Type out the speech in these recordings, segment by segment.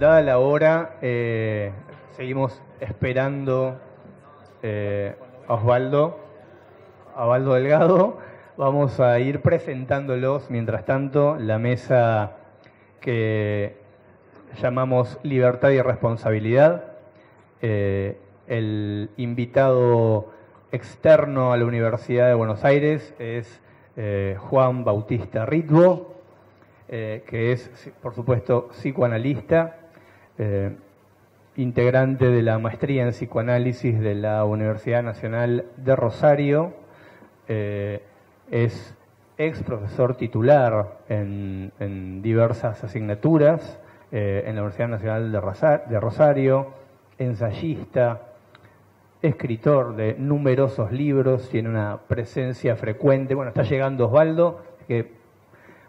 dada la hora, seguimos esperando a Osvaldo Delgado. Vamos a ir presentándolos, mientras tanto, la mesa que llamamos Libertad y Responsabilidad. El invitado externo a la Universidad de Buenos Aires es Juan Bautista Ritvo, que es, por supuesto, psicoanalista, integrante de la maestría en psicoanálisis de la Universidad Nacional de Rosario, es ex profesor titular en diversas asignaturas en la Universidad Nacional de Rosario, ensayista, escritor de numerosos libros, tiene una presencia frecuente. Bueno, está llegando Osvaldo, que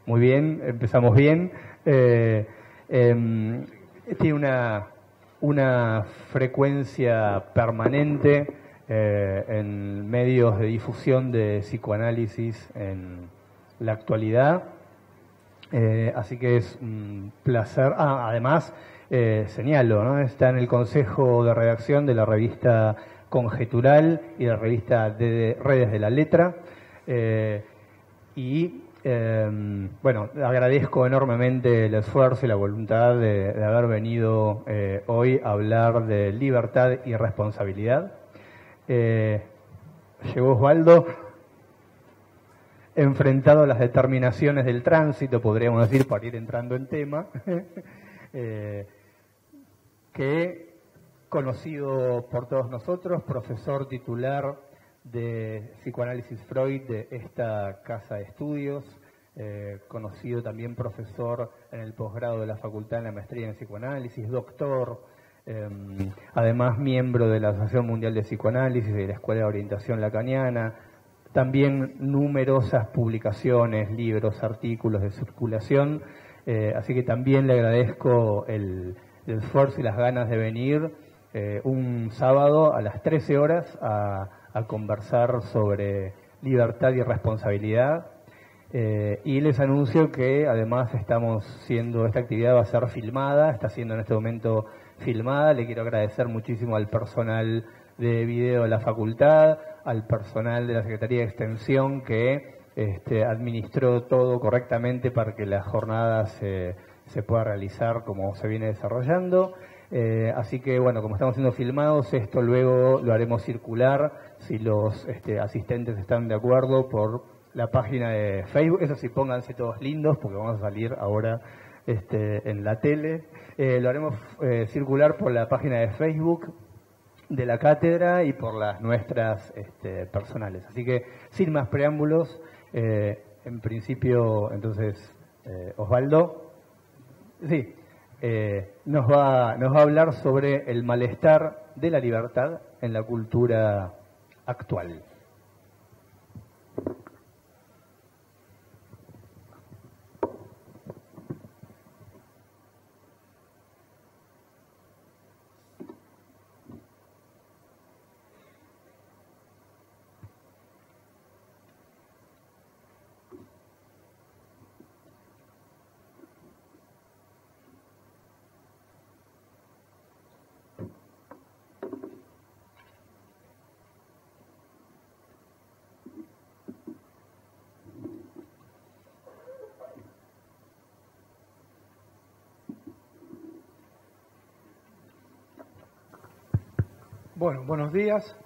muy bien, empezamos bien. Tiene una frecuencia permanente en medios de difusión de psicoanálisis en la actualidad. Así que es un placer. Ah, además, señalo, ¿no? Está en el consejo de redacción de la revista Conjetural y la revista de Redes de la Letra. Bueno, agradezco enormemente el esfuerzo y la voluntad de haber venido hoy a hablar de libertad y responsabilidad. Llegó Osvaldo, enfrentado a las determinaciones del tránsito, podríamos decir, para ir entrando en tema, que conocido por todos nosotros, profesor titular de psicoanálisis Freud de esta casa de estudios, conocido también profesor en el posgrado de la Facultad de la Maestría en Psicoanálisis, doctor, además miembro de la Asociación Mundial de Psicoanálisis y de la Escuela de Orientación Lacaniana, también numerosas publicaciones, libros, artículos de circulación, así que también le agradezco el esfuerzo y las ganas de venir un sábado a las 13 horas a conversar sobre libertad y responsabilidad, y les anuncio que además estamos siendo, esta actividad va a ser filmada, está siendo en este momento filmada. Le quiero agradecer muchísimo al personal de video de la facultad, al personal de la Secretaría de Extensión que administró todo correctamente para que la jornada se pueda realizar como se viene desarrollando. Así que, bueno, como estamos siendo filmados, esto luego lo haremos circular, si los asistentes están de acuerdo, por la página de Facebook. Eso sí, pónganse todos lindos, porque vamos a salir ahora en la tele. Lo haremos circular por la página de Facebook de la cátedra y por las nuestras personales. Así que, sin más preámbulos, en principio, entonces, Osvaldo. Sí. Nos va a hablar sobre el malestar de la libertad en la cultura actual. Bueno, buenos días.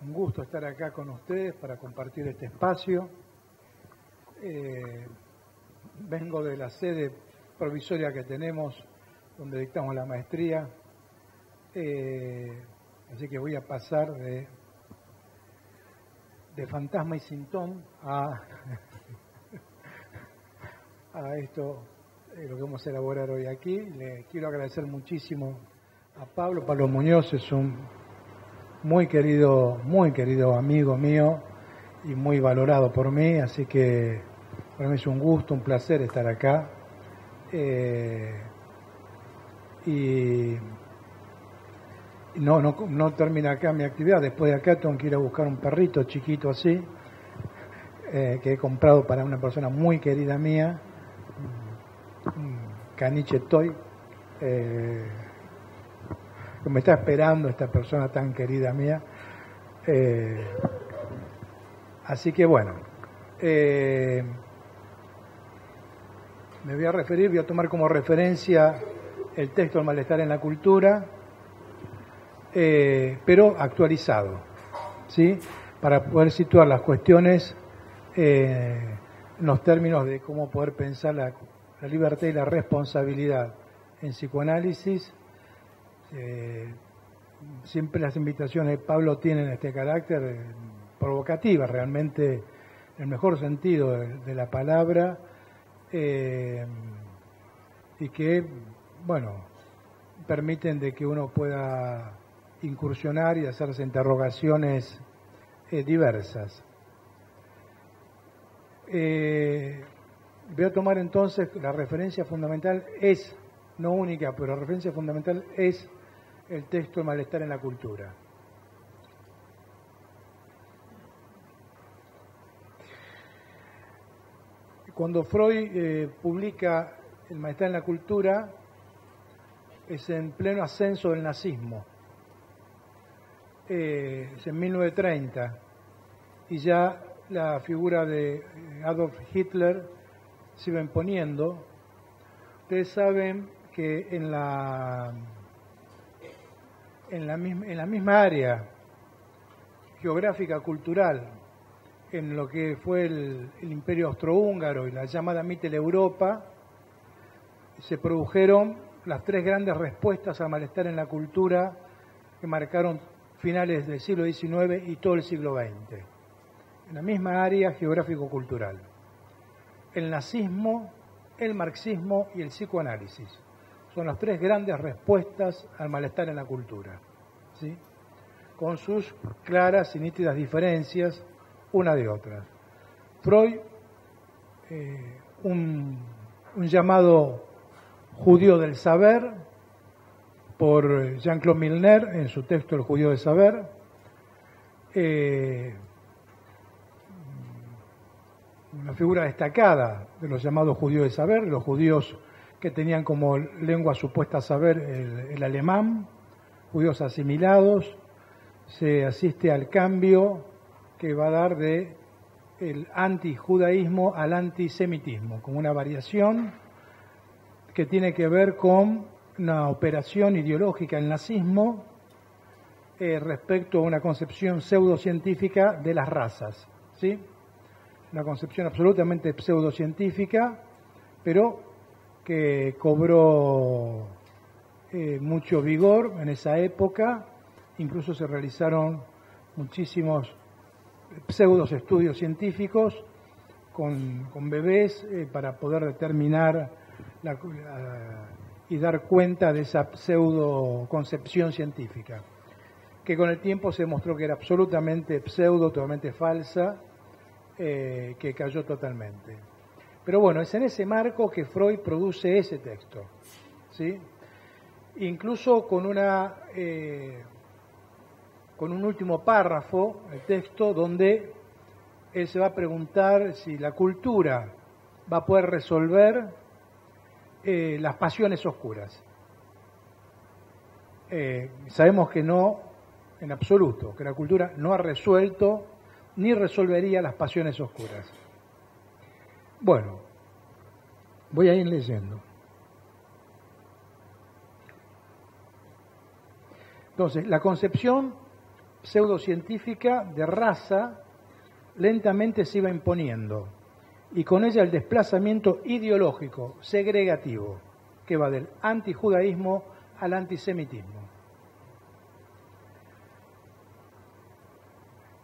Un gusto estar acá con ustedes para compartir este espacio. Vengo de la sede provisoria que tenemos, donde dictamos la maestría. Así que voy a pasar de fantasma y sintón a esto, lo que vamos a elaborar hoy aquí. Le quiero agradecer muchísimo a Pablo. Pablo Muñoz es un muy querido amigo mío y muy valorado por mí, así que para mí es un gusto, un placer estar acá. Y no termina acá mi actividad. Después de acá tengo que ir a buscar un perrito chiquito así. que he comprado para una persona muy querida mía, Caniche Toy, que me está esperando esta persona tan querida mía. Así que bueno, me voy a referir, voy a tomar como referencia el texto El malestar en la cultura, pero actualizado, ¿sí? Para poder situar las cuestiones en los términos de cómo poder pensar la libertad y la responsabilidad en psicoanálisis. Siempre las invitaciones de Pablo tienen este carácter provocativa, realmente en el mejor sentido de la palabra, y que, bueno, permiten de que uno pueda incursionar y hacerse interrogaciones diversas. Voy a tomar entonces la referencia fundamental, es, no única, pero la referencia fundamental es el texto El malestar en la cultura. Cuando Freud publica El malestar en la cultura, es en pleno ascenso del nazismo, es en 1930, y ya la figura de Adolf Hitler se va imponiendo. Ustedes saben que en la misma área geográfica, cultural, en lo que fue el Imperio Austrohúngaro y la llamada Mitteleuropa, se produjeron las tres grandes respuestas al malestar en la cultura que marcaron finales del siglo XIX y todo el siglo XX, en la misma área geográfico-cultural: el nazismo, el marxismo y el psicoanálisis. Son las tres grandes respuestas al malestar en la cultura, ¿sí? Con sus claras y nítidas diferencias una de otra. Freud, un llamado judío del saber por Jean-Claude Milner en su texto El judío del saber, una figura destacada de los llamados judíos del saber, los judíos que tenían como lengua supuesta saber el alemán, judíos asimilados. Se asiste al cambio que va a dar de el antijudaísmo al antisemitismo, como una variación que tiene que ver con una operación ideológica del nazismo respecto a una concepción pseudocientífica de las razas, ¿sí? Una concepción absolutamente pseudocientífica, pero que cobró mucho vigor en esa época. Incluso se realizaron muchísimos pseudos estudios científicos con bebés para poder determinar y dar cuenta de esa pseudo concepción científica, que con el tiempo se mostró que era absolutamente pseudo, totalmente falsa, que cayó totalmente. Pero bueno, es en ese marco que Freud produce ese texto, ¿sí? Incluso con un último párrafo, el texto, donde él se va a preguntar si la cultura va a poder resolver las pasiones oscuras. Sabemos que no, en absoluto, que la cultura no ha resuelto ni resolvería las pasiones oscuras. Bueno, voy a ir leyendo. Entonces, la concepción pseudocientífica de raza lentamente se iba imponiendo, y con ella el desplazamiento ideológico, segregativo, que va del antijudaísmo al antisemitismo.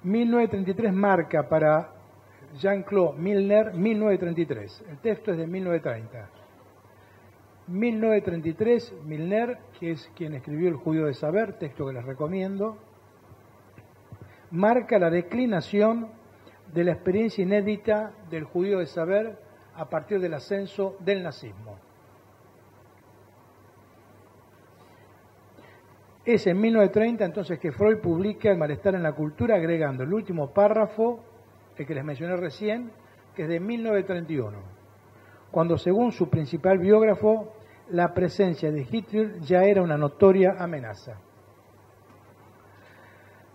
1933 marca para Jean-Claude Milner, 1933, el texto es de 1930. 1933, Milner, que es quien escribió El judío de saber, texto que les recomiendo, marca la declinación de la experiencia inédita del judío de saber a partir del ascenso del nazismo. Es en 1930 entonces que Freud publica El malestar en la cultura, agregando el último párrafo el que les mencioné recién, que es de 1931, cuando según su principal biógrafo, la presencia de Hitler ya era una notoria amenaza.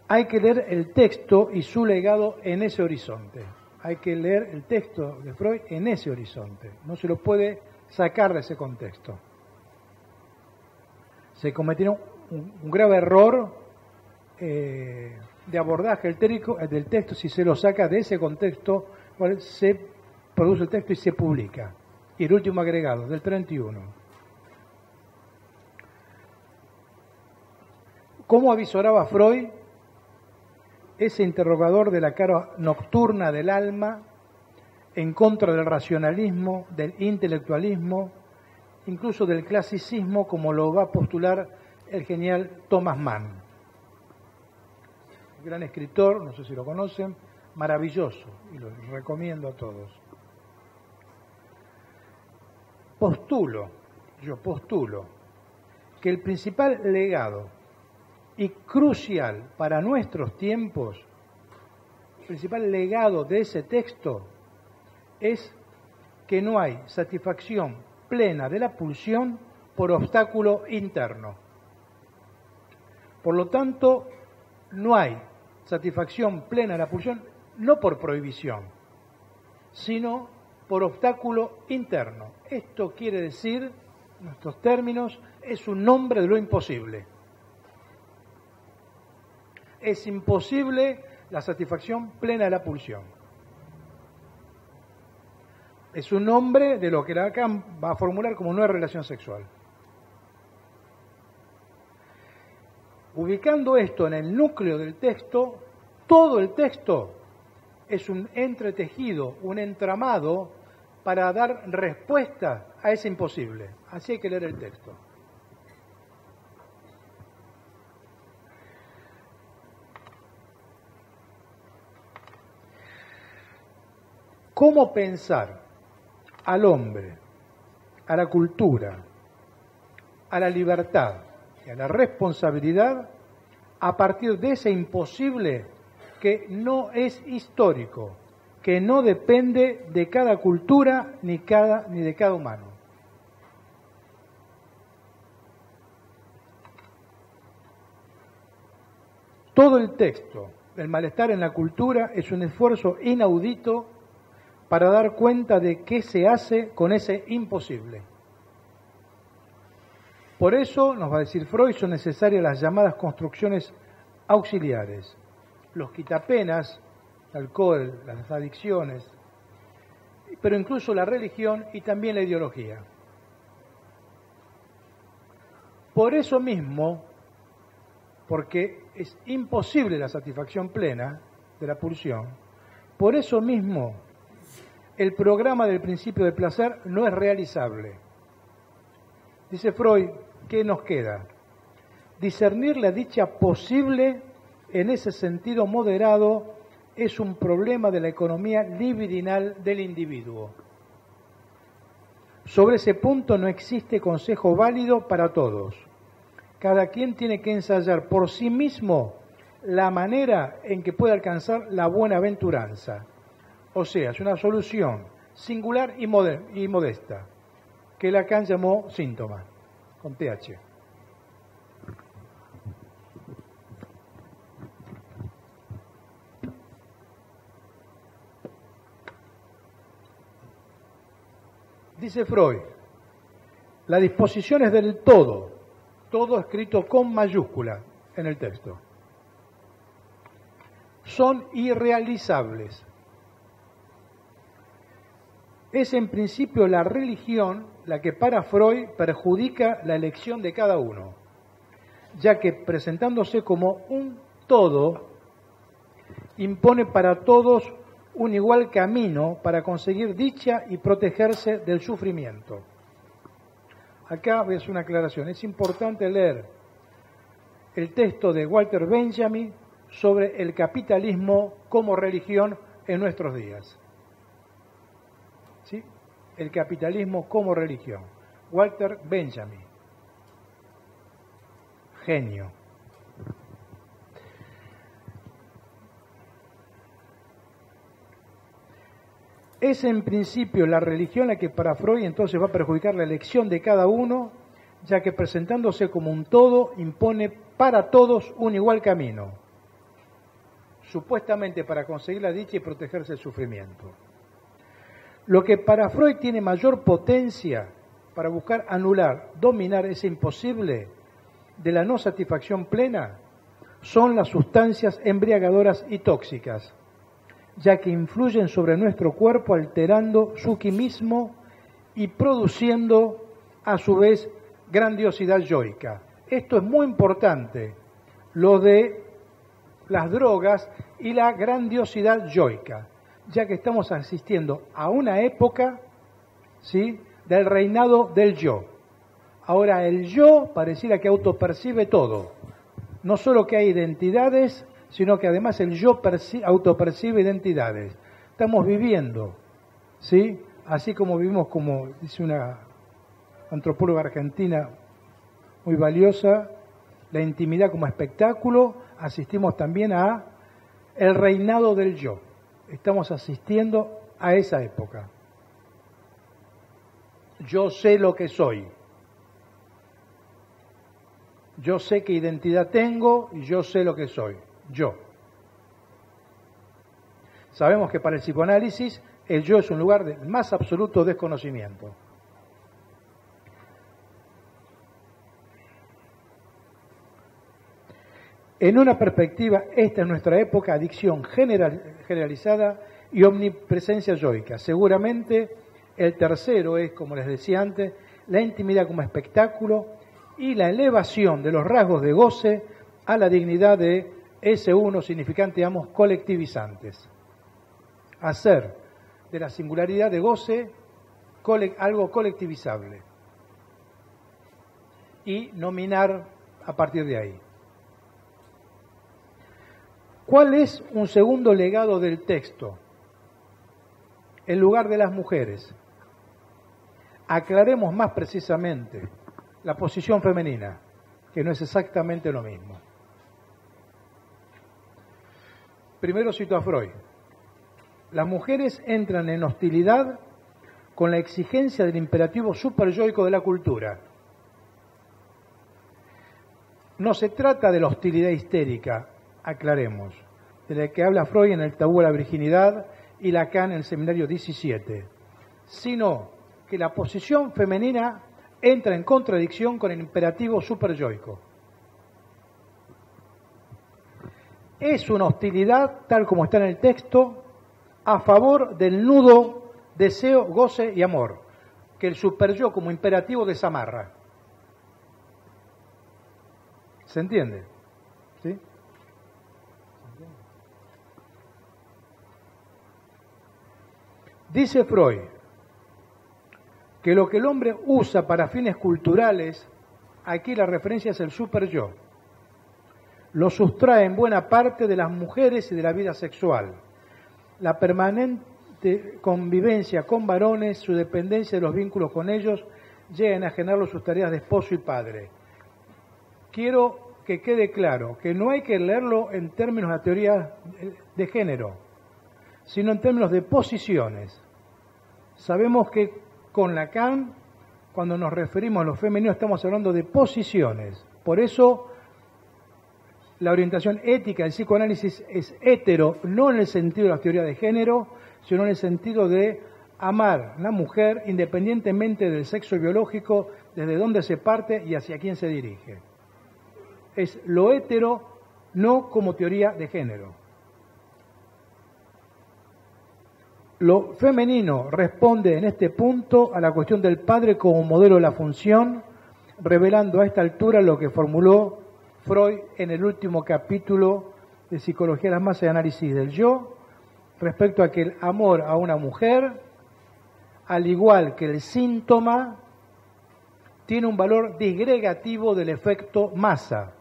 Hay que leer el texto y su legado en ese horizonte. Hay que leer el texto de Freud en ese horizonte. No se lo puede sacar de ese contexto. Se cometieron un grave error de abordaje del texto si se lo saca de ese contexto, ¿vale? Se produce el texto y se publica. Y el último agregado, del 31. ¿Cómo avisoraba Freud ese interrogador de la cara nocturna del alma en contra del racionalismo, del intelectualismo, incluso del clasicismo, como lo va a postular el genial Thomas Mann? Gran escritor, no sé si lo conocen, maravilloso, y lo recomiendo a todos. Yo postulo que el principal legado y crucial para nuestros tiempos, el principal legado de ese texto es que no hay satisfacción plena de la pulsión por obstáculo interno. Por lo tanto, no hay satisfacción plena de la pulsión, no por prohibición, sino por obstáculo interno. Esto quiere decir, en estos términos, es un nombre de lo imposible. Es imposible la satisfacción plena de la pulsión. Es un nombre de lo que Lacan va a formular como nueva relación sexual. Ubicando esto en el núcleo del texto, todo el texto es un entretejido, un entramado para dar respuesta a ese imposible. Así hay que leer el texto. ¿Cómo pensar al hombre, a la cultura, a la libertad, a la responsabilidad a partir de ese imposible que no es histórico, que no depende de cada cultura ni de cada humano? Todo el texto, El malestar en la cultura, es un esfuerzo inaudito para dar cuenta de qué se hace con ese imposible. Por eso, nos va a decir Freud, son necesarias las llamadas construcciones auxiliares, los quitapenas, el alcohol, las adicciones, pero incluso la religión y también la ideología. Por eso mismo, porque es imposible la satisfacción plena de la pulsión, por eso mismo el programa del principio de placer no es realizable. Dice Freud, ¿qué nos queda? Discernir la dicha posible en ese sentido moderado es un problema de la economía libidinal del individuo. Sobre ese punto no existe consejo válido para todos. Cada quien tiene que ensayar por sí mismo la manera en que puede alcanzar la buenaventuranza. O sea, es una solución singular y modesta, que Lacan llamó síntoma, con TH. Dice Freud, la disposición es del todo, todo escrito con mayúscula en el texto. Son irrealizables. Es en principio la religión la que para Freud perjudica la elección de cada uno, ya que presentándose como un todo, impone para todos un igual camino para conseguir dicha y protegerse del sufrimiento. Acá voy a hacer una aclaración. Es importante leer el texto de Walter Benjamin sobre el capitalismo como religión en nuestros días. ¿Sí? El capitalismo como religión. Walter Benjamin. Genio. Es en principio la religión la que para Freud entonces va a perjudicar la elección de cada uno, ya que presentándose como un todo impone para todos un igual camino, supuestamente para conseguir la dicha y protegerse del sufrimiento. Lo que para Freud tiene mayor potencia para buscar anular, dominar ese imposible de la no satisfacción plena son las sustancias embriagadoras y tóxicas, ya que influyen sobre nuestro cuerpo alterando su quimismo y produciendo a su vez grandiosidad yoica. Esto es muy importante, lo de las drogas y la grandiosidad yoica, ya que estamos asistiendo a una época, ¿sí?, del reinado del yo. Ahora el yo pareciera que autopercibe todo, no solo que hay identidades, sino que además el yo autopercibe identidades. Estamos viviendo, ¿sí?, así como vivimos, como dice una antropóloga argentina muy valiosa, la intimidad como espectáculo, asistimos también a el reinado del yo. Estamos asistiendo a esa época. Yo sé lo que soy. Yo sé qué identidad tengo y yo sé lo que soy. Yo. Sabemos que para el psicoanálisis el yo es un lugar de más absoluto desconocimiento. En una perspectiva, esta es nuestra época, adicción generalizada y omnipresencia yoica. Seguramente el tercero es, como les decía antes, la intimidad como espectáculo y la elevación de los rasgos de goce a la dignidad de S1, significante, digamos, colectivizantes. Hacer de la singularidad de goce algo colectivizable y nominar a partir de ahí. ¿Cuál es un segundo legado del texto? El lugar de las mujeres. Aclaremos más precisamente la posición femenina, que no es exactamente lo mismo. Primero cito a Freud. Las mujeres entran en hostilidad con la exigencia del imperativo superyoico de la cultura. No se trata de la hostilidad histérica, aclaremos, de la que habla Freud en el Tabú de la virginidad y Lacan en el Seminario 17, sino que la posición femenina entra en contradicción con el imperativo superyoico. Es una hostilidad, tal como está en el texto, a favor del nudo deseo, goce y amor, que el superyo como imperativo desamarra. ¿Se entiende? ¿Sí? Dice Freud que lo que el hombre usa para fines culturales, aquí la referencia es el superyo, lo sustrae en buena parte de las mujeres y de la vida sexual. La permanente convivencia con varones, su dependencia de los vínculos con ellos, llega a enajenarlo sus tareas de esposo y padre. Quiero que quede claro que no hay que leerlo en términos de teoría de género, sino en términos de posiciones. Sabemos que con Lacan, cuando nos referimos a los femeninos, estamos hablando de posiciones. Por eso la orientación ética del psicoanálisis es hetero, no en el sentido de la teoría de género, sino en el sentido de amar a la mujer independientemente del sexo biológico, desde dónde se parte y hacia quién se dirige. Es lo hetero, no como teoría de género. Lo femenino responde en este punto a la cuestión del padre como modelo de la función, revelando a esta altura lo que formuló Freud en el último capítulo de Psicología de las Masas y Análisis del Yo, respecto a que el amor a una mujer, al igual que el síntoma, tiene un valor disgregativo del efecto masa.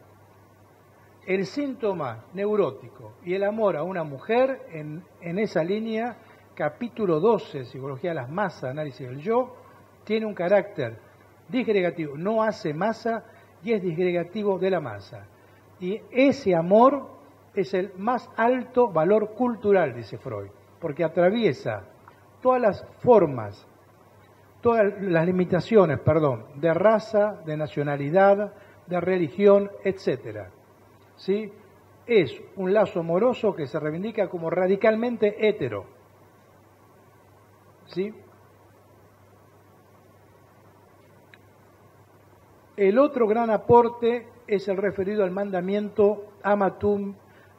El síntoma neurótico y el amor a una mujer, en esa línea, capítulo 12, Psicología de las Masas, Análisis del Yo, tiene un carácter disgregativo, no hace masa, y es disgregativo de la masa. Y ese amor es el más alto valor cultural, dice Freud, porque atraviesa todas las formas, todas las limitaciones, perdón, de raza, de nacionalidad, de religión, etc. ¿Sí? Es un lazo amoroso que se reivindica como radicalmente hetero. ¿Sí? El otro gran aporte es el referido al mandamiento ama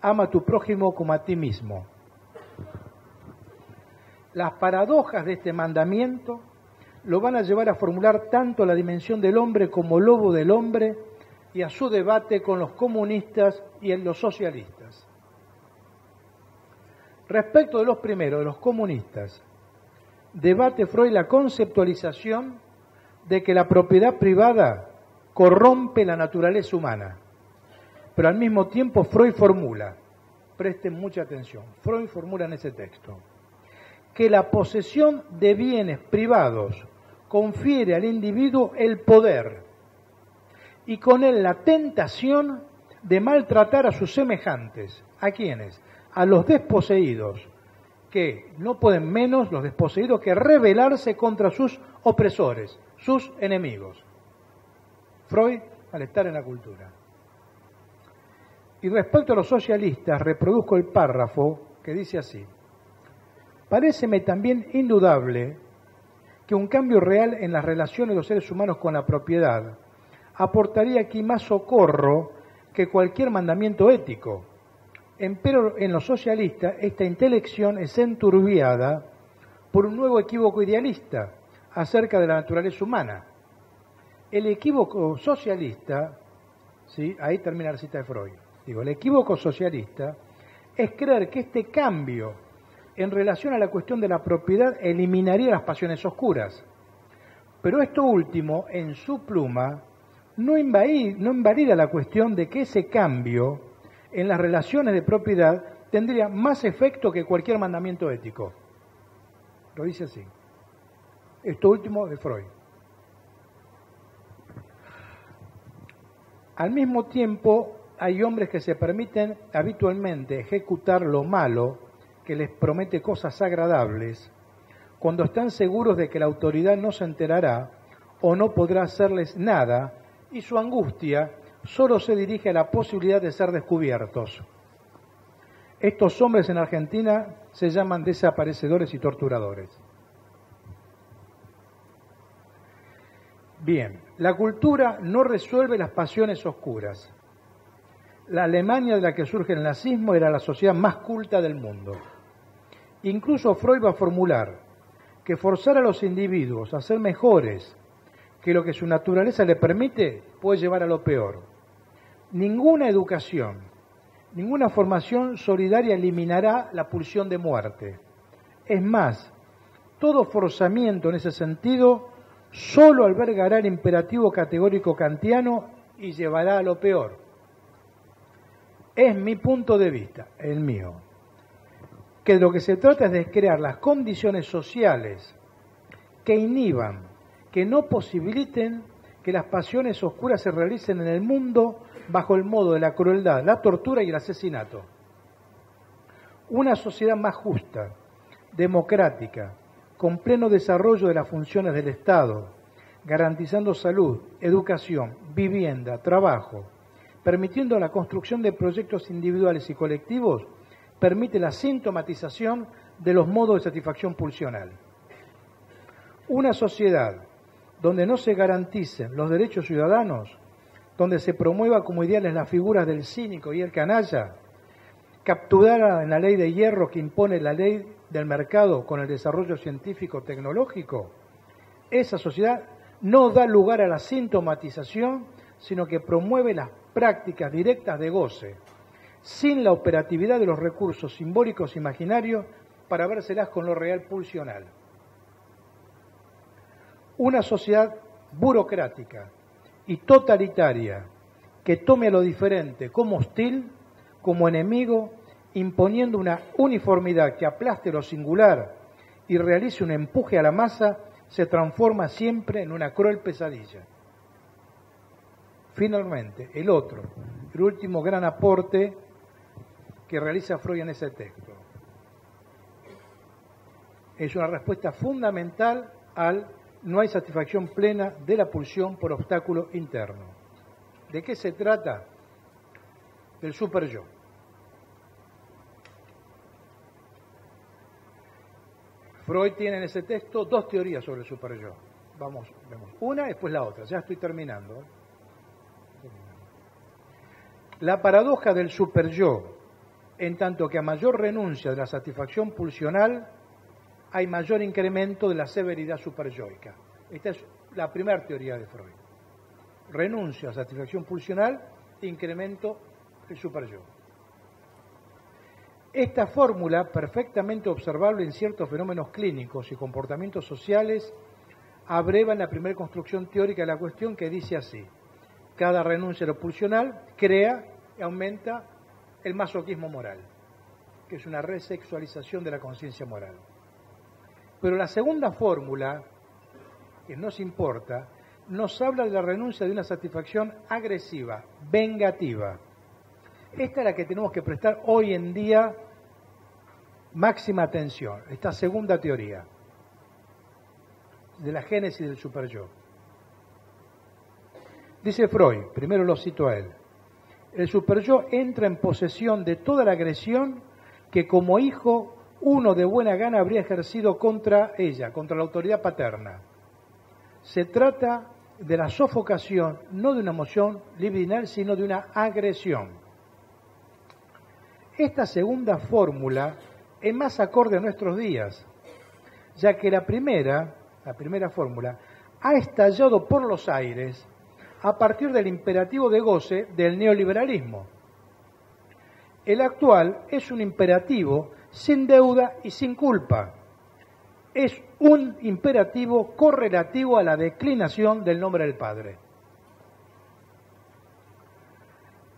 a tu prójimo como a ti mismo. Las paradojas de este mandamiento lo van a llevar a formular tanto la dimensión del hombre como lobo del hombre y a su debate con los comunistas y los socialistas. Respecto de los primeros, de los comunistas, debate Freud la conceptualización de que la propiedad privada corrompe la naturaleza humana, pero al mismo tiempo Freud formula, presten mucha atención, Freud formula en ese texto, que la posesión de bienes privados confiere al individuo el poder y con él la tentación de maltratar a sus semejantes. ¿A quiénes? A los desposeídos, que no pueden menos los desposeídos que rebelarse contra sus opresores, sus enemigos. Freud, malestar en la cultura. Y respecto a los socialistas, reproduzco el párrafo que dice así: paréceme también indudable que un cambio real en las relaciones de los seres humanos con la propiedad aportaría aquí más socorro que cualquier mandamiento ético. Empero en los socialistas esta intelección es enturbiada por un nuevo equívoco idealista acerca de la naturaleza humana. El equívoco socialista, ¿sí? Ahí termina la cita de Freud, digo, el equívoco socialista es creer que este cambio en relación a la cuestión de la propiedad eliminaría las pasiones oscuras. Pero esto último, en su pluma, no invalida la cuestión de que ese cambio en las relaciones de propiedad tendría más efecto que cualquier mandamiento ético. Lo dice así. Esto último de Freud. Al mismo tiempo, hay hombres que se permiten habitualmente ejecutar lo malo que les promete cosas agradables, cuando están seguros de que la autoridad no se enterará o no podrá hacerles nada, y su angustia solo se dirige a la posibilidad de ser descubiertos. Estos hombres en Argentina se llaman desaparecedores y torturadores. Bien, la cultura no resuelve las pasiones oscuras. La Alemania de la que surge el nazismo era la sociedad más culta del mundo. Incluso Freud va a formular que forzar a los individuos a ser mejores que lo que su naturaleza le permite puede llevar a lo peor. Ninguna educación, ninguna formación solidaria eliminará la pulsión de muerte. Es más, todo forzamiento en ese sentido solo albergará el imperativo categórico kantiano y llevará a lo peor. Es mi punto de vista, el mío, que de lo que se trata es de crear las condiciones sociales que inhiban, que no posibiliten que las pasiones oscuras se realicen en el mundo bajo el modo de la crueldad, la tortura y el asesinato. Una sociedad más justa, democrática, con pleno desarrollo de las funciones del Estado, garantizando salud, educación, vivienda, trabajo, permitiendo la construcción de proyectos individuales y colectivos, permite la sintomatización de los modos de satisfacción pulsional. Una sociedad donde no se garanticen los derechos ciudadanos, donde se promueva como ideales las figuras del cínico y el canalla, capturada en la ley de hierro que impone la ley del mercado con el desarrollo científico-tecnológico, esa sociedad no da lugar a la sintomatización, sino que promueve las prácticas directas de goce, sin la operatividad de los recursos simbólicos imaginarios para vérselas con lo real pulsional. Una sociedad burocrática y totalitaria que tome a lo diferente como hostil, como enemigo, imponiendo una uniformidad que aplaste lo singular y realice un empuje a la masa, se transforma siempre en una cruel pesadilla. Finalmente, el otro, el último gran aporte que realiza Freud en ese texto. es una respuesta fundamental al no hay satisfacción plena de la pulsión por obstáculo interno. ¿De qué se trata? Del superyo. Freud tiene en ese texto dos teorías sobre el superyo. Vamos, vemos una, después la otra. Ya estoy terminando. La paradoja del superyo, en tanto que a mayor renuncia de la satisfacción pulsional, hay mayor incremento de la severidad superyoica. Esta es la primera teoría de Freud. Renuncia a satisfacción pulsional, incremento del superyo. Esta fórmula, perfectamente observable en ciertos fenómenos clínicos y comportamientos sociales, abreva en la primera construcción teórica de la cuestión, que dice así: cada renuncia a lo pulsional crea y aumenta el masoquismo moral, que es una resexualización de la conciencia moral. Pero la segunda fórmula, que nos importa, nos habla de la renuncia de una satisfacción agresiva, vengativa. Esta es la que tenemos que prestar hoy en día máxima atención, esta segunda teoría de la génesis del superyo. Dice Freud, primero lo cito a él: el superyo entra en posesión de toda la agresión que como hijo uno de buena gana habría ejercido contra ella, contra la autoridad paterna. Se trata de la sofocación, no de una emoción libidinal, sino de una agresión. Esta segunda fórmula es más acorde a nuestros días, ya que la primera fórmula ha estallado por los aires a partir del imperativo de goce del neoliberalismo. El actual es un imperativo sin deuda y sin culpa. Es un imperativo correlativo a la declinación del nombre del Padre.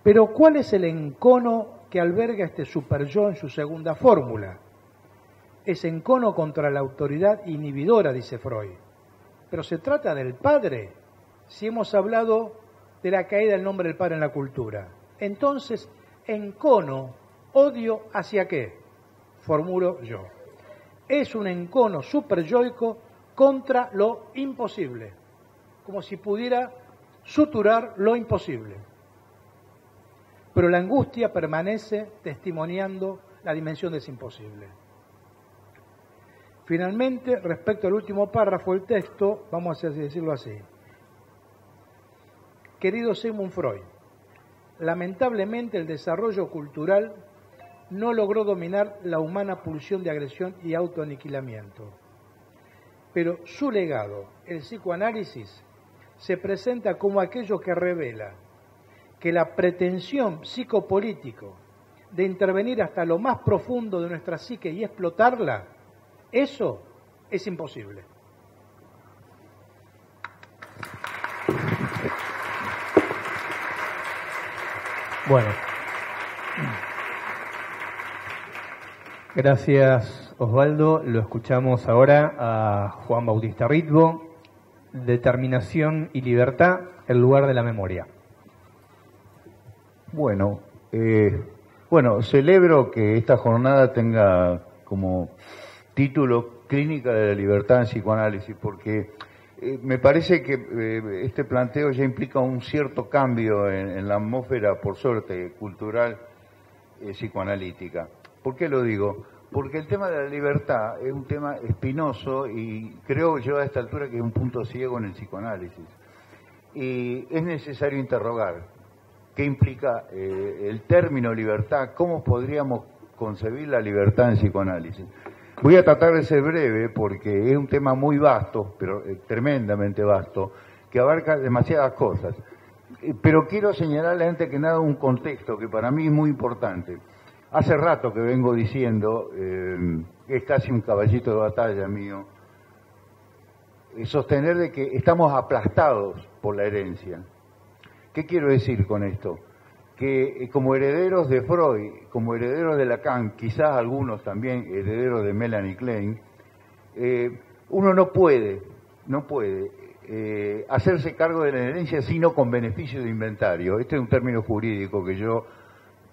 Pero ¿cuál es el encono que alberga este superyo en su segunda fórmula? Es encono contra la autoridad inhibidora, dice Freud. Pero se trata del Padre. Si hemos hablado de la caída del nombre del Padre en la cultura, entonces, encono, odio hacia qué, formulo yo. Es un encono superyoico contra lo imposible, como si pudiera suturar lo imposible. Pero la angustia permanece testimoniando la dimensión de ese imposible. Finalmente, respecto al último párrafo del texto, vamos a decirlo así: querido Sigmund Freud, lamentablemente el desarrollo cultural no logró dominar la humana pulsión de agresión y autoaniquilamiento. Pero su legado, el psicoanálisis, se presenta como aquello que revela que la pretensión psicopolítica de intervenir hasta lo más profundo de nuestra psique y explotarla, eso es imposible. Bueno, gracias Osvaldo. Lo escuchamos ahora a Juan Bautista Ritvo, Determinación y libertad, el lugar de la memoria. Bueno, celebro que esta jornada tenga como título Clínica de la Libertad en Psicoanálisis, porque me parece que este planteo ya implica un cierto cambio en la atmósfera, por suerte, cultural, psicoanalítica. ¿Por qué lo digo? Porque el tema de la libertad es un tema espinoso y creo yo a esta altura que es un punto ciego en el psicoanálisis. Y es necesario interrogar qué implica el término libertad, cómo podríamos concebir la libertad en psicoanálisis. Voy a tratar de ser breve porque es un tema muy vasto, pero tremendamente vasto, que abarca demasiadas cosas. Pero quiero señalarle antes que nada un contexto que para mí es muy importante. Hace rato que vengo diciendo, es casi un caballito de batalla mío, sostener de que estamos aplastados por la herencia. ¿Qué quiero decir con esto? Que como herederos de Freud, como herederos de Lacan, quizás algunos también herederos de Melanie Klein, uno no puede hacerse cargo de la herencia sino con beneficio de inventario. Este es un término jurídico que yo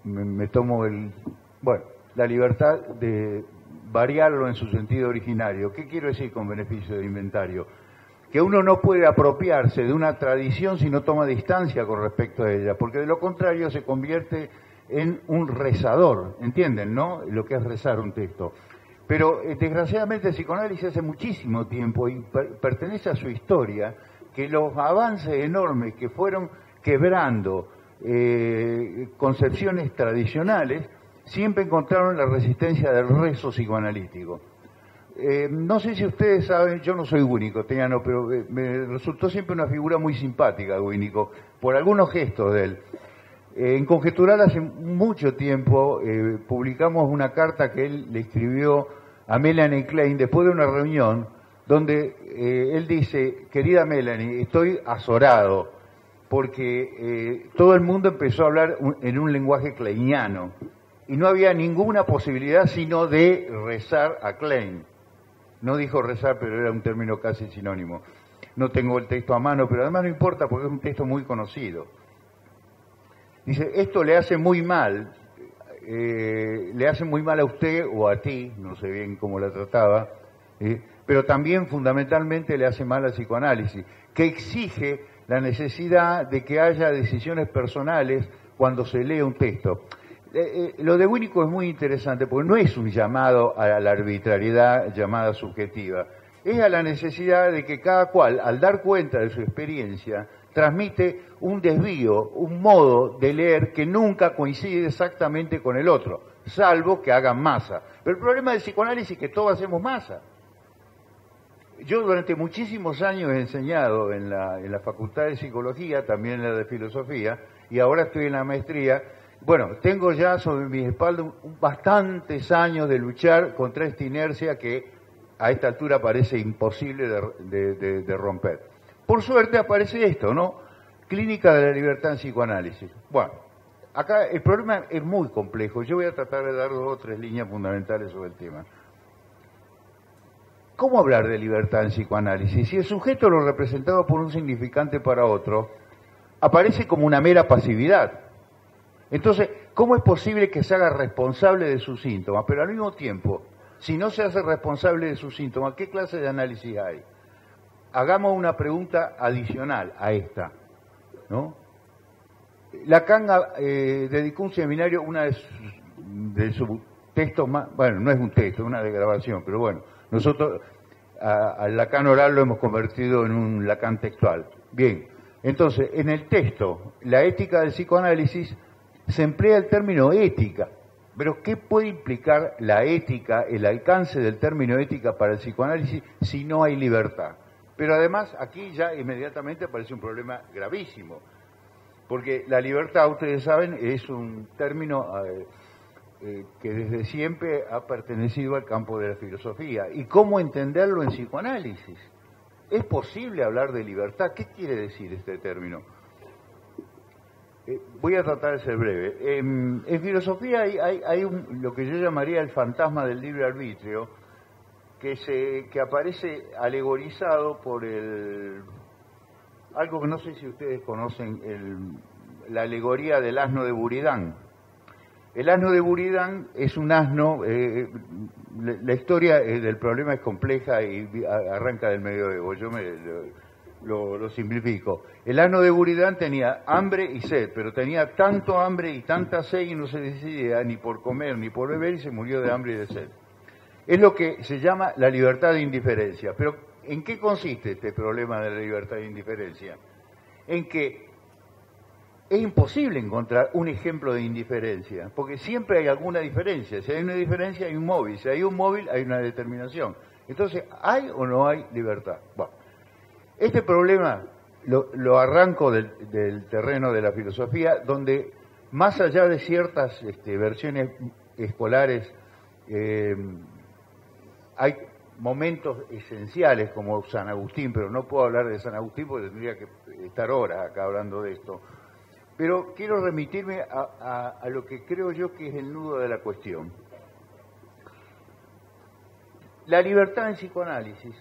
me tomo la libertad de variarlo en su sentido originario. ¿Qué quiero decir con beneficio de inventario? Que uno no puede apropiarse de una tradición si no toma distancia con respecto a ella, porque de lo contrario se convierte en un rezador, ¿entienden, no? Lo que es rezar un texto. Pero desgraciadamente el psicoanálisis hace muchísimo tiempo y pertenece a su historia que los avances enormes que fueron quebrando concepciones tradicionales siempre encontraron la resistencia del rezo psicoanalítico. No sé si ustedes saben, yo no soy Winnicott, pero me resultó siempre una figura muy simpática Winnicott, por algunos gestos de él. En Conjetural hace mucho tiempo publicamos una carta que él le escribió a Melanie Klein después de una reunión donde él dice, querida Melanie, estoy azorado porque todo el mundo empezó a hablar en un lenguaje kleiniano y no había ninguna posibilidad sino de rezar a Klein. No dijo rezar, pero era un término casi sinónimo. No tengo el texto a mano, pero además no importa porque es un texto muy conocido. Dice, esto le hace muy mal, a usted o a ti, no sé bien cómo la trataba, pero también fundamentalmente le hace mal al psicoanálisis, que exige la necesidad de que haya decisiones personales cuando se lee un texto. Lo de Winnicott es muy interesante, porque no es un llamado a la arbitrariedad llamada subjetiva, es a la necesidad de que cada cual, al dar cuenta de su experiencia, transmite un desvío, un modo de leer que nunca coincide exactamente con el otro, salvo que hagan masa. Pero el problema del psicoanálisis es que todos hacemos masa. Yo durante muchísimos años he enseñado en la Facultad de Psicología, también en la de Filosofía, y ahora estoy en la maestría. Bueno, tengo ya sobre mis espaldas bastantes años de luchar contra esta inercia que a esta altura parece imposible de romper. Por suerte aparece esto, ¿no? Clínica de la libertad en psicoanálisis. Bueno, acá el problema es muy complejo. Yo voy a tratar de dar dos o tres líneas fundamentales sobre el tema. ¿Cómo hablar de libertad en psicoanálisis? Si el sujeto lo representaba por un significante para otro, aparece como una mera pasividad. Entonces, ¿cómo es posible que se haga responsable de sus síntomas? Pero al mismo tiempo, si no se hace responsable de sus síntomas, ¿qué clase de análisis hay? Hagamos una pregunta adicional a esta, ¿no? Lacan dedicó un seminario, una de sus textos más, bueno, no es un texto, es una grabación, pero bueno, nosotros al Lacan oral lo hemos convertido en un Lacan textual. Bien, entonces, en el texto, La ética del psicoanálisis, se emplea el término ética, pero ¿qué puede implicar la ética, el alcance del término ética para el psicoanálisis si no hay libertad? Pero además aquí ya inmediatamente aparece un problema gravísimo, porque la libertad, ustedes saben, es un término que desde siempre ha pertenecido al campo de la filosofía. ¿Y cómo entenderlo en psicoanálisis? ¿Es posible hablar de libertad? ¿Qué quiere decir este término? Voy a tratar de ser breve. En filosofía hay lo que yo llamaría el fantasma del libre arbitrio, que aparece alegorizado por algo que no sé si ustedes conocen, la alegoría del asno de Buridán. El asno de Buridán es un asno, la historia del problema es compleja y arranca del medioevo, yo lo simplifico. El asno de Buridán tenía hambre y sed, pero tenía tanto hambre y tanta sed y no se decidía ni por comer ni por beber y se murió de hambre y de sed. Es lo que se llama la libertad de indiferencia. Pero, ¿en qué consiste este problema de la libertad de indiferencia? En que es imposible encontrar un ejemplo de indiferencia, porque siempre hay alguna diferencia. Si hay una diferencia, hay un móvil. Si hay un móvil, hay una determinación. Entonces, ¿hay o no hay libertad? Bueno, este problema lo arranco del terreno de la filosofía, donde, más allá de ciertas versiones escolares, hay momentos esenciales como San Agustín, pero no puedo hablar de San Agustín porque tendría que estar horas acá hablando de esto. Pero quiero remitirme a lo que creo yo que es el nudo de la cuestión. La libertad en psicoanálisis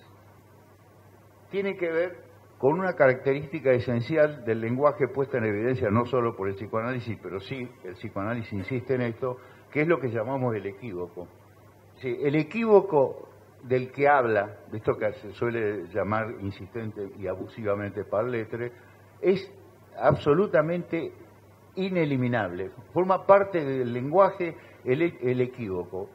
tiene que ver con una característica esencial del lenguaje puesta en evidencia no solo por el psicoanálisis, pero sí, el psicoanálisis insiste en esto, que es lo que llamamos el equívoco. Sí, el equívoco del que habla, de esto que se suele llamar insistente y abusivamente parletre, es absolutamente ineliminable. Forma parte del lenguaje el equívoco.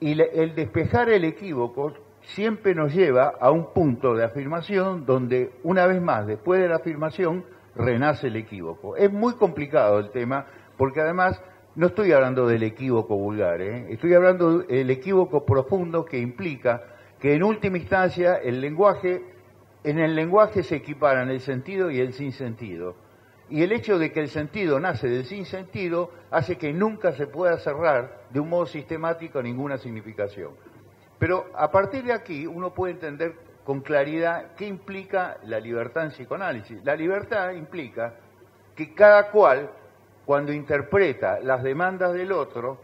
Y el despejar el equívoco siempre nos lleva a un punto de afirmación donde, una vez más, después de la afirmación, renace el equívoco. Es muy complicado el tema, porque además no estoy hablando del equívoco vulgar, ¿eh? Estoy hablando del equívoco profundo que implica que en última instancia el lenguaje, en el lenguaje se equiparan el sentido y el sinsentido. Y el hecho de que el sentido nace del sinsentido hace que nunca se pueda cerrar de un modo sistemático ninguna significación. Pero a partir de aquí uno puede entender con claridad qué implica la libertad en psicoanálisis. La libertad implica que cada cual, cuando interpreta las demandas del otro,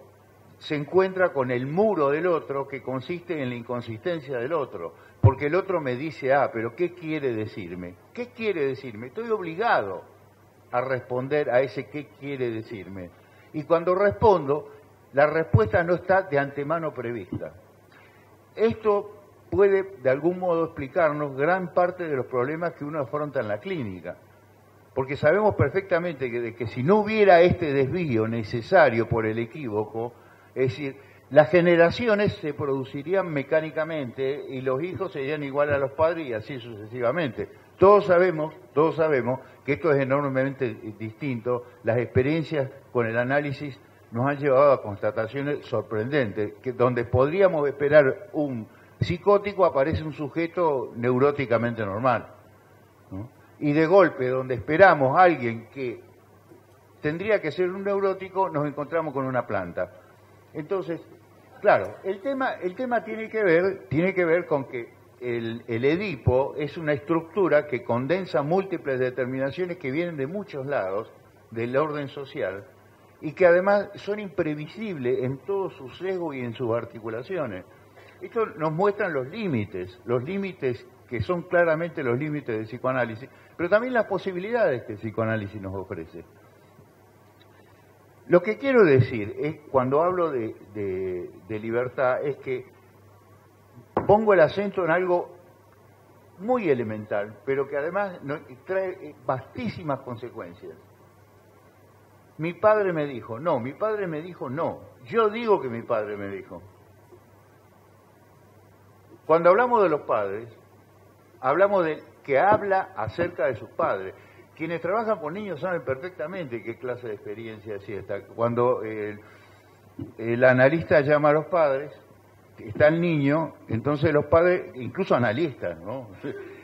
se encuentra con el muro del otro, que consiste en la inconsistencia del otro. Porque el otro me dice, ah, pero ¿qué quiere decirme? ¿Qué quiere decirme? Estoy obligado a responder a ese ¿qué quiere decirme? Y cuando respondo, la respuesta no está de antemano prevista. Esto puede, de algún modo, explicarnos gran parte de los problemas que uno afronta en la clínica. Porque sabemos perfectamente que si no hubiera este desvío necesario por el equívoco, es decir, las generaciones se producirían mecánicamente y los hijos serían igual a los padres y así sucesivamente. Todos sabemos que esto es enormemente distinto. Las experiencias con el análisis nos han llevado a constataciones sorprendentes, que donde podríamos esperar un psicótico aparece un sujeto neuróticamente normal, ¿no? Y de golpe, donde esperamos a alguien que tendría que ser un neurótico, nos encontramos con una planta. Entonces, claro, el tema tiene que ver con que el Edipo es una estructura que condensa múltiples determinaciones que vienen de muchos lados del orden social y que además son imprevisibles en todo su sesgo y en sus articulaciones. Esto nos muestran los límites que son claramente los límites del psicoanálisis, pero también las posibilidades que el psicoanálisis nos ofrece. Lo que quiero decir es, cuando hablo de libertad, es que pongo el acento en algo muy elemental, pero que además trae vastísimas consecuencias. Mi padre me dijo no, mi padre me dijo no, yo digo que mi padre me dijo. Cuando hablamos de los padres, hablamos del que habla acerca de sus padres. Quienes trabajan con niños saben perfectamente qué clase de experiencia es esta. Cuando el analista llama a los padres, está el niño, entonces los padres, incluso analistas, ¿no?,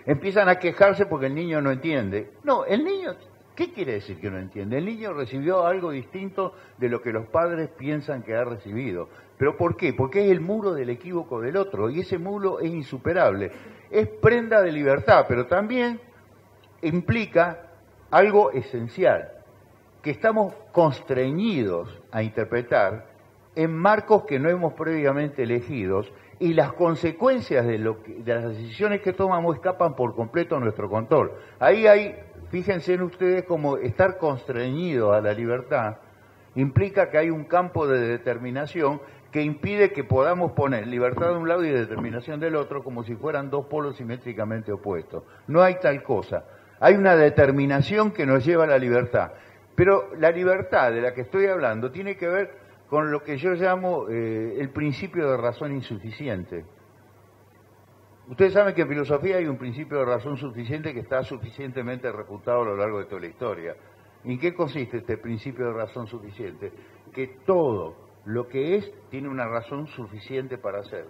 empiezan a quejarse porque el niño no entiende. No, el niño, ¿qué quiere decir que no entiende? El niño recibió algo distinto de lo que los padres piensan que ha recibido. ¿Pero por qué? Porque es el muro del equívoco del otro, y ese muro es insuperable. Es prenda de libertad, pero también implica algo esencial, que estamos constreñidos a interpretar en marcos que no hemos previamente elegidos, y las consecuencias de las decisiones que tomamos escapan por completo a nuestro control. Ahí hay, fíjense en ustedes, como estar constreñidos a la libertad implica que hay un campo de determinación que impide que podamos poner libertad de un lado y determinación del otro como si fueran dos polos simétricamente opuestos. No hay tal cosa. Hay una determinación que nos lleva a la libertad. Pero la libertad de la que estoy hablando tiene que ver con lo que yo llamo el principio de razón insuficiente. Ustedes saben que en filosofía hay un principio de razón suficiente que está suficientemente refutado a lo largo de toda la historia. ¿En qué consiste este principio de razón suficiente? Que todo lo que es tiene una razón suficiente para ser.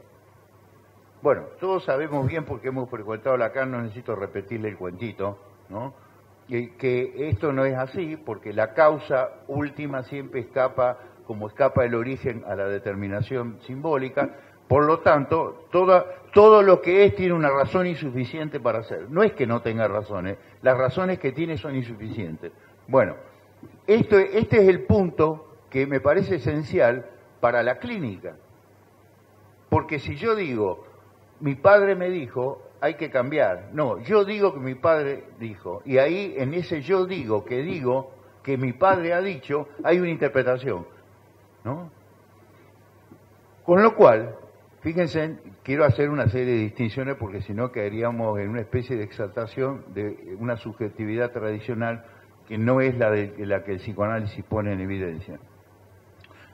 Bueno, todos sabemos bien, porque hemos frecuentado Lacan, no necesito repetirle el cuentito, ¿no?, que esto no es así, porque la causa última siempre escapa, como escapa el origen, a la determinación simbólica. Por lo tanto, todo lo que es tiene una razón insuficiente para ser. No es que no tenga razones, las razones que tiene son insuficientes. Bueno, este es el punto que me parece esencial para la clínica. Porque si yo digo, mi padre me dijo, hay que cambiar. No, yo digo que mi padre dijo. Y ahí, en ese yo digo, que mi padre ha dicho, hay una interpretación, ¿no? Con lo cual, Fíjense, quiero hacer una serie de distinciones porque si no caeríamos en una especie de exaltación de una subjetividad tradicional que no es la que el psicoanálisis pone en evidencia.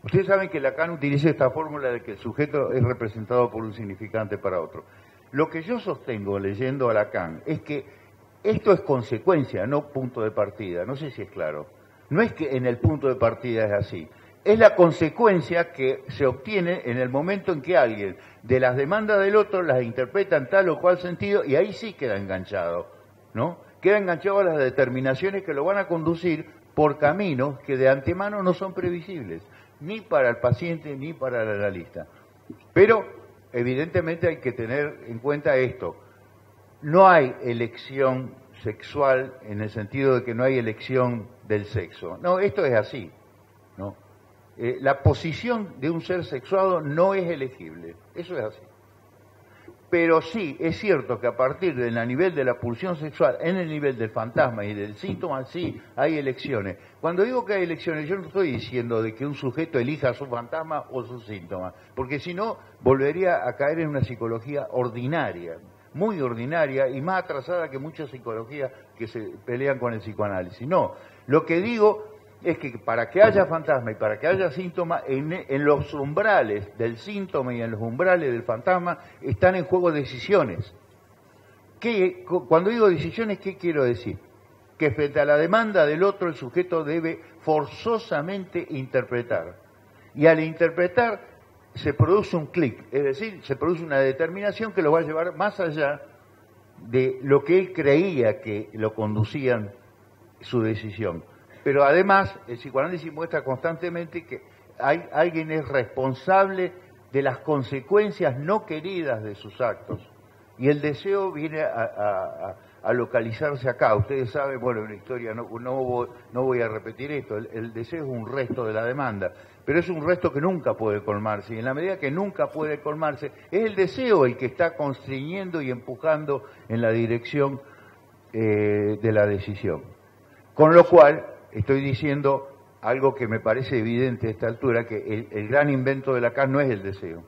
Ustedes saben que Lacan utiliza esta fórmula de que el sujeto es representado por un significante para otro. Lo que yo sostengo leyendo a Lacan es que esto es consecuencia, no punto de partida. No sé si es claro. No es que en el punto de partida es así. Es la consecuencia que se obtiene en el momento en que alguien de las demandas del otro las interpreta en tal o cual sentido y ahí sí queda enganchado, ¿no? Queda enganchado a las determinaciones que lo van a conducir por caminos que de antemano no son previsibles, ni para el paciente ni para el analista. Pero evidentemente hay que tener en cuenta esto. No hay elección sexual en el sentido de que no hay elección del sexo. No, esto es así, ¿no? La posición de un ser sexuado no es elegible, eso es así. Pero sí, es cierto que a partir del nivel de la pulsión sexual, en el nivel del fantasma y del síntoma, sí hay elecciones. Cuando digo que hay elecciones, yo no estoy diciendo de que un sujeto elija su fantasma o su síntoma, porque si no, volvería a caer en una psicología ordinaria, muy ordinaria y más atrasada que muchas psicologías que se pelean con el psicoanálisis. No, lo que digo es que para que haya fantasma y para que haya síntoma, en los umbrales del síntoma y en los umbrales del fantasma están en juego decisiones. ¿Qué, cuando digo decisiones, qué quiero decir? Que frente a la demanda del otro, el sujeto debe forzosamente interpretar. Y al interpretar se produce un clic, es decir, se produce una determinación que lo va a llevar más allá de lo que él creía que lo conducían su decisión. Pero además, el psicoanálisis muestra constantemente que alguien es responsable de las consecuencias no queridas de sus actos. Y el deseo viene a localizarse acá. Ustedes saben, bueno, en la historia no voy a repetir esto. El deseo es un resto de la demanda, pero es un resto que nunca puede colmarse. Y en la medida que nunca puede colmarse, es el deseo el que está constriñendo y empujando en la dirección de la decisión. Con lo cual, estoy diciendo algo que me parece evidente a esta altura, que el gran invento de Lacan no es el deseo,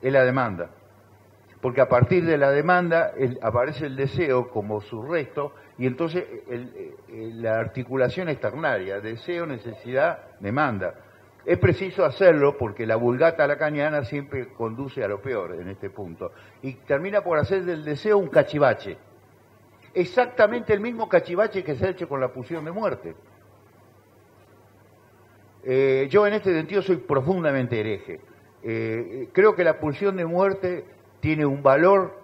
es la demanda. Porque a partir de la demanda aparece el deseo como su resto y entonces la articulación es ternaria, deseo, necesidad, demanda. Es preciso hacerlo porque la vulgata lacaniana siempre conduce a lo peor en este punto. Y termina por hacer del deseo un cachivache. Exactamente el mismo cachivache que se ha hecho con la pulsión de muerte. Yo en este sentido soy profundamente hereje. Creo que la pulsión de muerte tiene un valor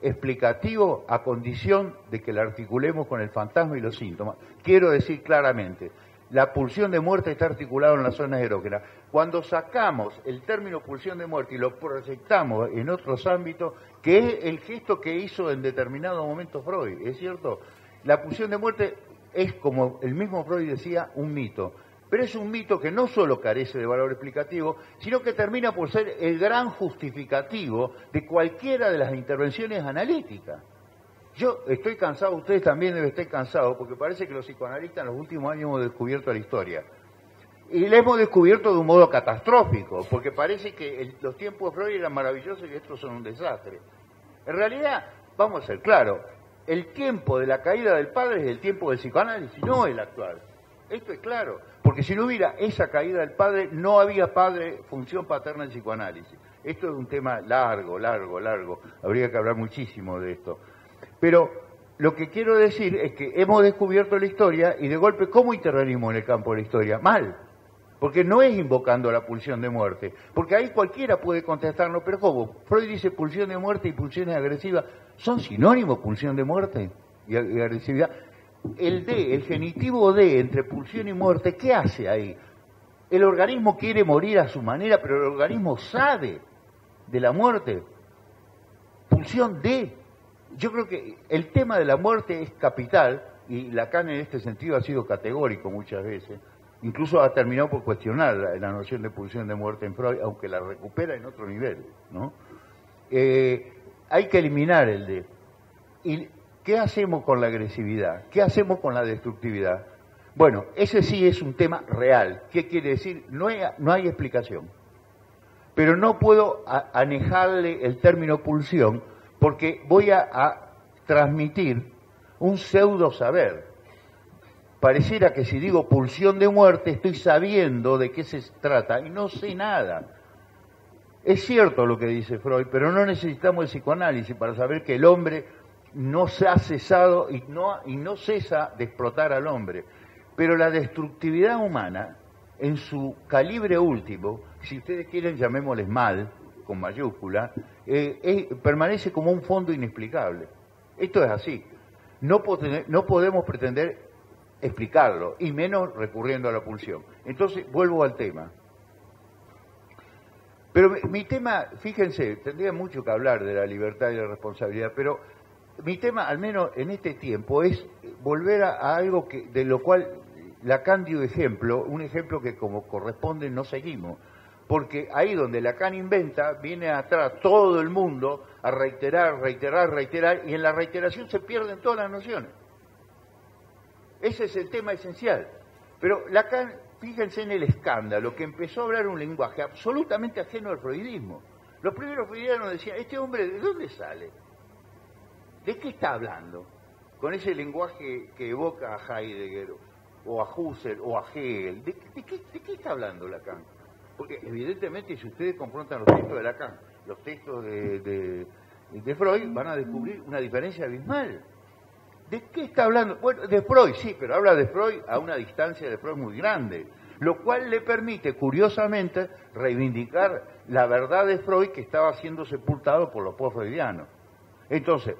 explicativo a condición de que la articulemos con el fantasma y los síntomas. Quiero decir claramente, la pulsión de muerte está articulada en las zonas erógenas. Cuando sacamos el término pulsión de muerte y lo proyectamos en otros ámbitos, que es el gesto que hizo en determinado momento Freud, ¿es cierto? La pulsión de muerte es, como el mismo Freud decía, un mito. Pero es un mito que no solo carece de valor explicativo, sino que termina por ser el gran justificativo de cualquiera de las intervenciones analíticas. Yo estoy cansado, ustedes también deben estar cansados, porque parece que los psicoanalistas en los últimos años hemos descubierto la historia. Y la hemos descubierto de un modo catastrófico, porque parece que los tiempos de Freud eran maravillosos y estos son un desastre. En realidad, vamos a ser claros, el tiempo de la caída del padre es el tiempo del psicoanálisis, no el actual. Esto es claro, porque si no hubiera esa caída del padre, no había padre, función paterna en psicoanálisis. Esto es un tema largo, largo, largo. Habría que hablar muchísimo de esto. Pero lo que quiero decir es que hemos descubierto la historia y de golpe, ¿cómo intervenimos en el campo de la historia? Mal, porque no es invocando la pulsión de muerte, porque ahí cualquiera puede contestarnos, pero ¿cómo? Freud dice pulsión de muerte y pulsiones agresivas. ¿Son sinónimos pulsión de muerte y agresividad? El D, el genitivo D entre pulsión y muerte, ¿qué hace ahí? El organismo quiere morir a su manera, pero el organismo sabe de la muerte. Pulsión D. Yo creo que el tema de la muerte es capital, y Lacan en este sentido ha sido categórico muchas veces. Incluso ha terminado por cuestionar la noción de pulsión de muerte en Freud, aunque la recupera en otro nivel, ¿no? Hay que eliminar el D. Y ¿qué hacemos con la agresividad? ¿Qué hacemos con la destructividad? Bueno, ese sí es un tema real. ¿Qué quiere decir? No hay explicación. pero no puedo anejarle el término pulsión porque voy a transmitir un pseudo saber. Pareciera que si digo pulsión de muerte estoy sabiendo de qué se trata y no sé nada. Es cierto lo que dice Freud, pero no necesitamos el psicoanálisis para saber que el hombre no se ha cesado y no cesa de explotar al hombre. Pero la destructividad humana, en su calibre último, si ustedes quieren llamémosles mal, con mayúscula, permanece como un fondo inexplicable. Esto es así. No podemos pretender explicarlo, y menos recurriendo a la pulsión. Entonces, vuelvo al tema. Pero mi tema, fíjense, tendría mucho que hablar de la libertad y la responsabilidad, pero mi tema, al menos en este tiempo, es volver a algo que, de lo cual Lacan dio ejemplo, un ejemplo que como corresponde no seguimos, porque ahí donde Lacan inventa, viene atrás todo el mundo a reiterar, y en la reiteración se pierden todas las nociones. Ese es el tema esencial. Pero Lacan, fíjense en el escándalo, que empezó a hablar un lenguaje absolutamente ajeno al freudismo. Los primeros freudianos decían, este hombre, ¿de dónde sale? ¿De qué está hablando? Con ese lenguaje que evoca a Heidegger, o a Husserl, o a Hegel. ¿De qué está hablando Lacan? Porque evidentemente si ustedes confrontan los textos de Lacan, los textos de Freud, van a descubrir una diferencia abismal. ¿De qué está hablando? Bueno, de Freud, sí, pero habla de Freud a una distancia de Freud muy grande, lo cual le permite, curiosamente, reivindicar la verdad de Freud que estaba siendo sepultado por los post-freudianos. Entonces,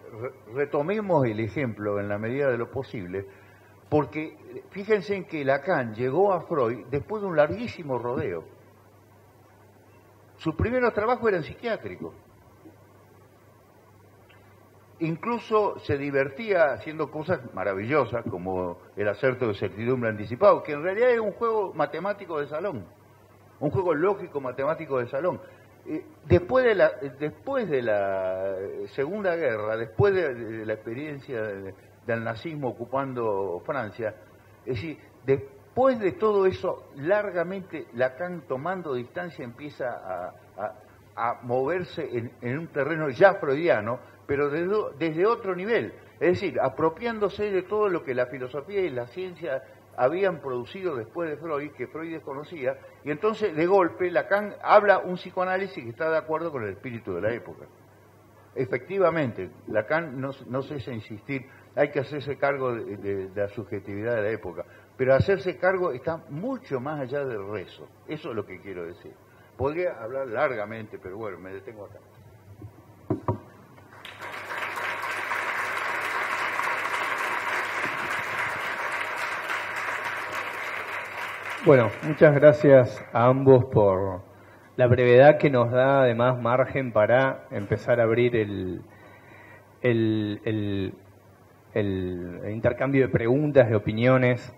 retomemos el ejemplo en la medida de lo posible, porque fíjense en que Lacan llegó a Freud después de un larguísimo rodeo. Sus primeros trabajos eran psiquiátricos. Incluso se divertía haciendo cosas maravillosas, como el acerto de certidumbre anticipado, que en realidad es un juego matemático de salón, un juego lógico matemático de salón. Después de la Segunda Guerra, después de la experiencia del nazismo ocupando Francia, es decir, después de todo eso, largamente Lacan, tomando distancia, empieza a moverse en un terreno ya freudiano, pero desde otro nivel, es decir, apropiándose de todo lo que la filosofía y la ciencia habían producido después de Freud, que Freud desconocía, y entonces de golpe Lacan habla un psicoanálisis que está de acuerdo con el espíritu de la época. Efectivamente, Lacan no cesa insistir, hay que hacerse cargo de la subjetividad de la época, pero hacerse cargo está mucho más allá del rezo, eso es lo que quiero decir. Podría hablar largamente, pero bueno, me detengo acá. Bueno, muchas gracias a ambos por la brevedad que nos da, además, margen para empezar a abrir el intercambio de preguntas, de opiniones.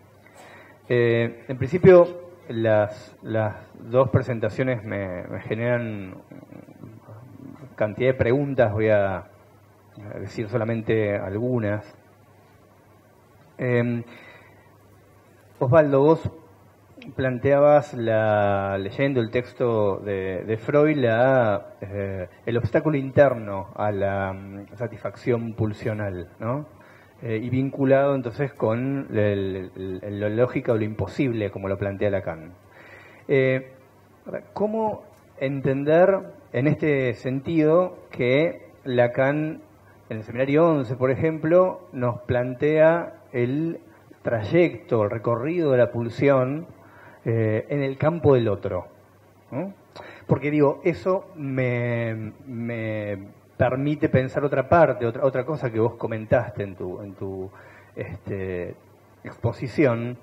En principio, las dos presentaciones me generan cantidad de preguntas, voy a decir solamente algunas. Osvaldo, vos planteabas, leyendo el texto de Freud, el obstáculo interno a la satisfacción pulsional, ¿no? Y vinculado entonces con la lógica o lo imposible, como lo plantea Lacan. ¿Cómo entender en este sentido que Lacan, en el Seminario 11, por ejemplo, nos plantea el trayecto, el recorrido de la pulsión en el campo del otro? ¿No? Porque digo, eso me permite pensar otra parte, otra cosa que vos comentaste en tu exposición,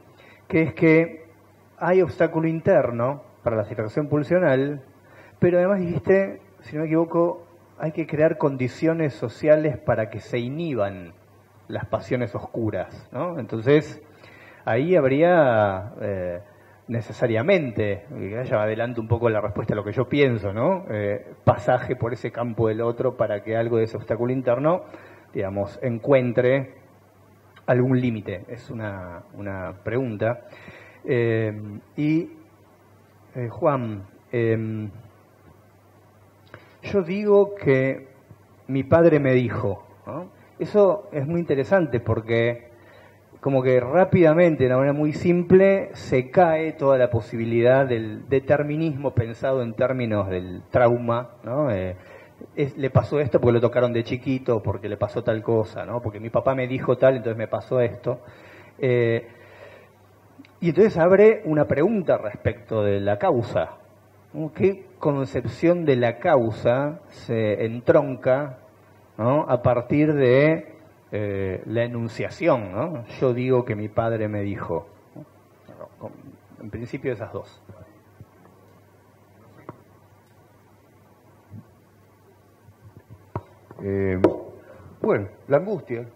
que es que hay obstáculo interno para la satisfacción pulsional, pero además dijiste, si no me equivoco, hay que crear condiciones sociales para que se inhiban las pasiones oscuras, ¿no? Entonces, ahí habría necesariamente, ya adelanto un poco la respuesta a lo que yo pienso, ¿no? Pasaje por ese campo del otro para que algo de ese obstáculo interno, digamos, encuentre algún límite. Es una pregunta. Juan, yo digo que mi padre me dijo, ¿no? Eso es muy interesante porque como que rápidamente, de una manera muy simple, se cae toda la posibilidad del determinismo pensado en términos del trauma, ¿no? Le pasó esto porque lo tocaron de chiquito, porque le pasó tal cosa, ¿no? Porque mi papá me dijo tal, entonces me pasó esto. Y entonces abre una pregunta respecto de la causa. ¿Qué concepción de la causa se entronca, ¿no?, a partir de la enunciación, ¿no? Yo digo que mi padre me dijo. En principio esas dos. Bueno, la angustia.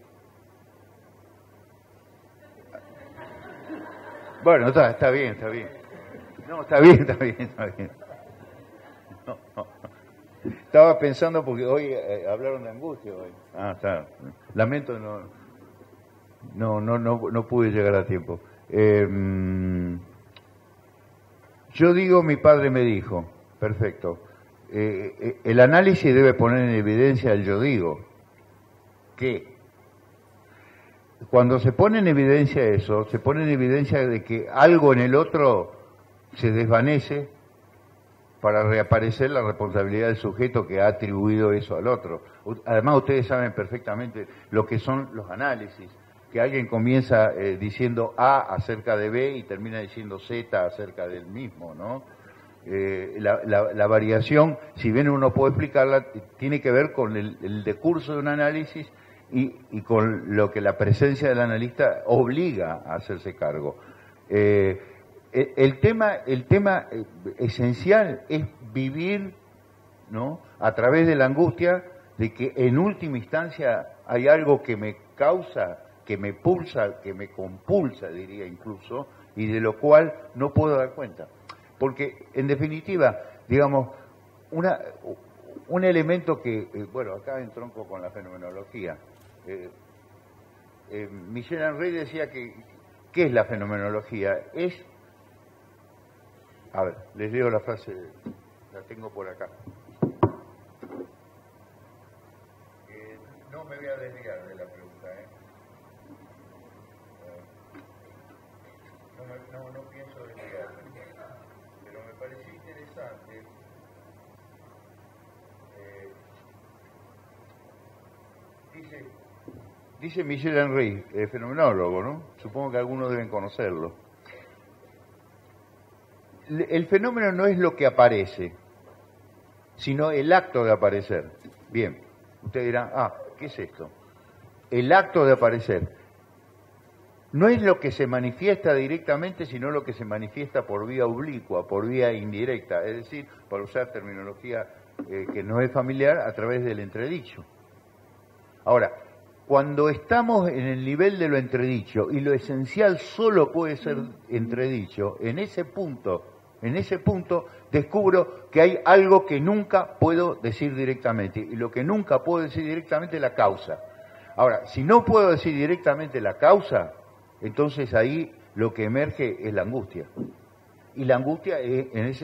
Bueno, está bien. No, está bien. No. Estaba pensando porque hoy hablaron de angustia hoy. Ah, está. Lamento, no pude llegar a tiempo. Yo digo, mi padre me dijo. Perfecto. El análisis debe poner en evidencia el yo digo. ¿Qué? Cuando se pone en evidencia eso, se pone en evidencia de que algo en el otro se desvanece para reaparecer la responsabilidad del sujeto que ha atribuido eso al otro. Además, ustedes saben perfectamente lo que son los análisis, que alguien comienza diciendo A acerca de B y termina diciendo Z acerca del mismo, ¿no? La variación, si bien uno puede explicarla, tiene que ver con el decurso de un análisis y con lo que la presencia del analista obliga a hacerse cargo. El tema esencial es vivir, ¿no?, a través de la angustia de que en última instancia hay algo que me causa, que me pulsa, que me compulsa, diría incluso, y de lo cual no puedo dar cuenta. Porque, en definitiva, digamos, un elemento que, bueno, acá entronco con la fenomenología. Michel Henry decía que, ¿qué es la fenomenología? Es... A ver, les leo la frase, la tengo por acá. No me voy a desligar de la pregunta, ¿eh? No pienso desligarme, pero me pareció interesante. Dice Michel Henry, fenomenólogo, ¿no? Supongo que algunos deben conocerlo. El fenómeno no es lo que aparece, sino el acto de aparecer. Bien, usted dirá, ah, ¿qué es esto? El acto de aparecer. No es lo que se manifiesta directamente, sino lo que se manifiesta por vía oblicua, por vía indirecta. Es decir, para usar terminología que no es familiar, a través del entredicho. Ahora, cuando estamos en el nivel de lo entredicho, y lo esencial solo puede ser entredicho, en ese punto descubro que hay algo que nunca puedo decir directamente, y lo que nunca puedo decir directamente es la causa. Ahora, si no puedo decir directamente la causa, entonces ahí lo que emerge es la angustia. Y la angustia,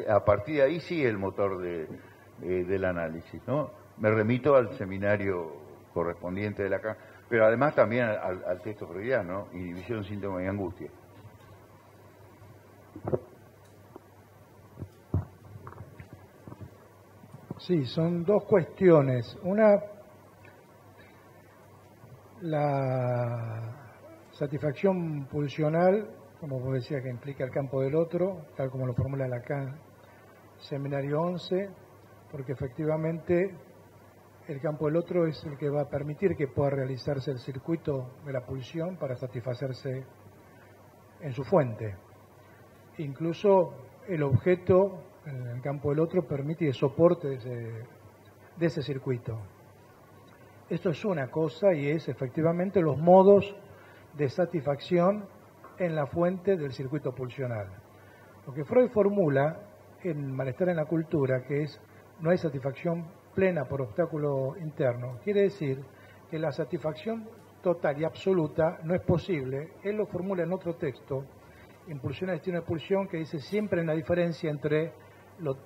a partir de ahí sí es el motor del análisis, ¿no? Me remito al seminario correspondiente de Lacan, pero además también al texto freudiano, ¿no? Inhibición, síntoma y angustia. Sí, son dos cuestiones. Una, la satisfacción pulsional, como vos decías, que implica el campo del otro, tal como lo formula Lacan, Seminario 11, porque efectivamente el campo del otro es el que va a permitir que pueda realizarse el circuito de la pulsión para satisfacerse en su fuente. Incluso el objeto en el campo del otro permite el soporte de ese circuito. Esto es una cosa y es efectivamente los modos de satisfacción en la fuente del circuito pulsional. Lo que Freud formula en Malestar en la cultura, que es no hay satisfacción plena por obstáculo interno, quiere decir que la satisfacción total y absoluta no es posible. Él lo formula en otro texto, en Pulsiones y destino de pulsión, que dice siempre en la diferencia entre lo